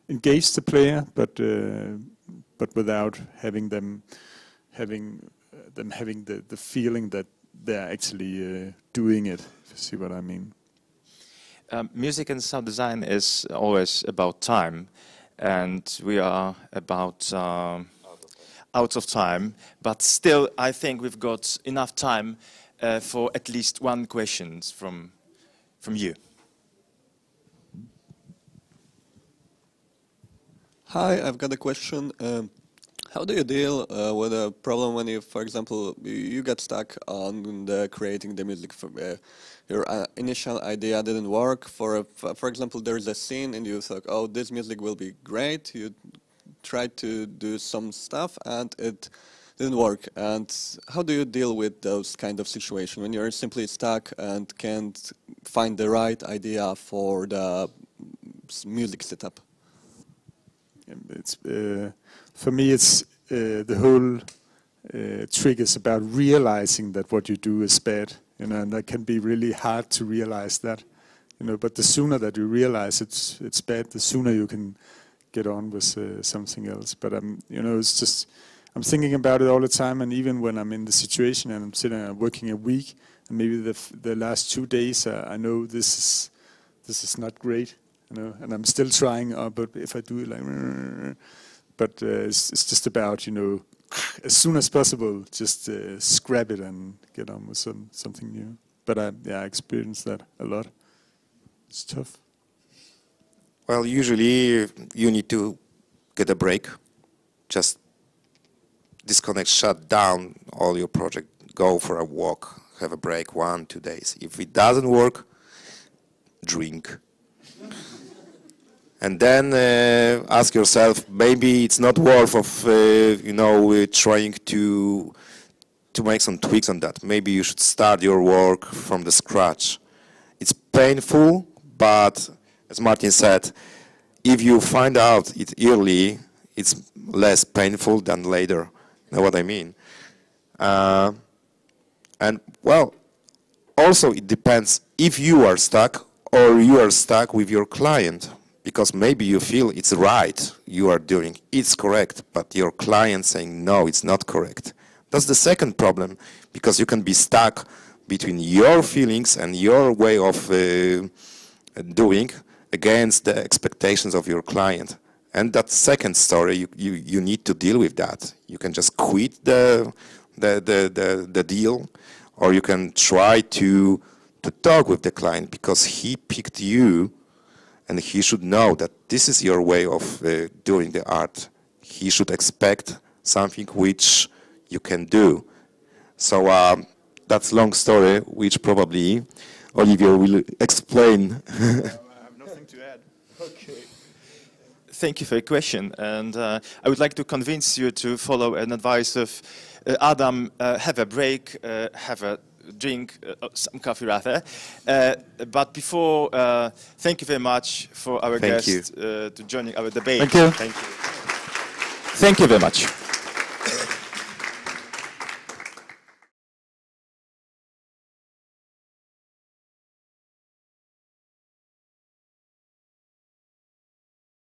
engage the player, but uh, but without having them having uh, them having the, the feeling that they're actually uh, doing it, if you see what I mean. Um, music and sound design is always about time, and we are about um, out of time, but still I think we've got enough time uh, for at least one question from, from you. Hi, I've got a question. Um, how do you deal uh, with a problem when you, for example, you got stuck on the creating the music? For, uh, your uh, initial idea didn't work. For, a, for example, there's a scene and you thought, oh, this music will be great. You tried to do some stuff and it didn't work. And how do you deal with those kind of situations when you're simply stuck and can't find the right idea for the music setup? It's, uh, for me, it's uh, the whole uh, trick is about realizing that what you do is bad, you know, and that can be really hard to realize that, you know. But the sooner that you realize it's it's bad, the sooner you can get on with uh, something else. But I'm, you know, it's just I'm thinking about it all the time, and even when I'm in the situation and I'm sitting and I'm working a week, and maybe the f the last two days, uh, I know this is this is not great. You know, and I'm still trying, uh, but if I do it like... But uh, it's, it's just about, you know, as soon as possible, just uh, scrap it and get on with some, something new. But I, yeah, I experienced that a lot. It's tough. Well, usually you need to get a break. Just disconnect, shut down all your project, go for a walk, have a break, one, two days. If it doesn't work, drink. And then uh, ask yourself, maybe it's not worth of uh, you know uh, trying to to make some tweaks on that. Maybe you should start your work from the scratch. It's painful, but as Martin said, if you find out it early, it's less painful than later. You know what I mean? Uh, and well, also it depends if you are stuck or you are stuck with your client. Because maybe you feel it's right, you are doing, it's correct, but your client saying, no, it's not correct. That's the second problem, because you can be stuck between your feelings and your way of uh, doing against the expectations of your client. And that second story, you, you, you need to deal with that. You can just quit the, the, the, the, the deal, or you can try to, to talk with the client, because he picked you and he should know that this is your way of uh, doing the art. He should expect something which you can do. So um, that's a long story, which probably Olivier will explain. I have nothing to add. Okay. Thank you for your question, and uh, I would like to convince you to follow an advice of uh, Adam, uh, have a break, uh, have a drink, uh, some coffee rather. Uh, but before, uh, thank you very much for our guests uh, to joining our debate. Thank you. Thank you, thank you very much.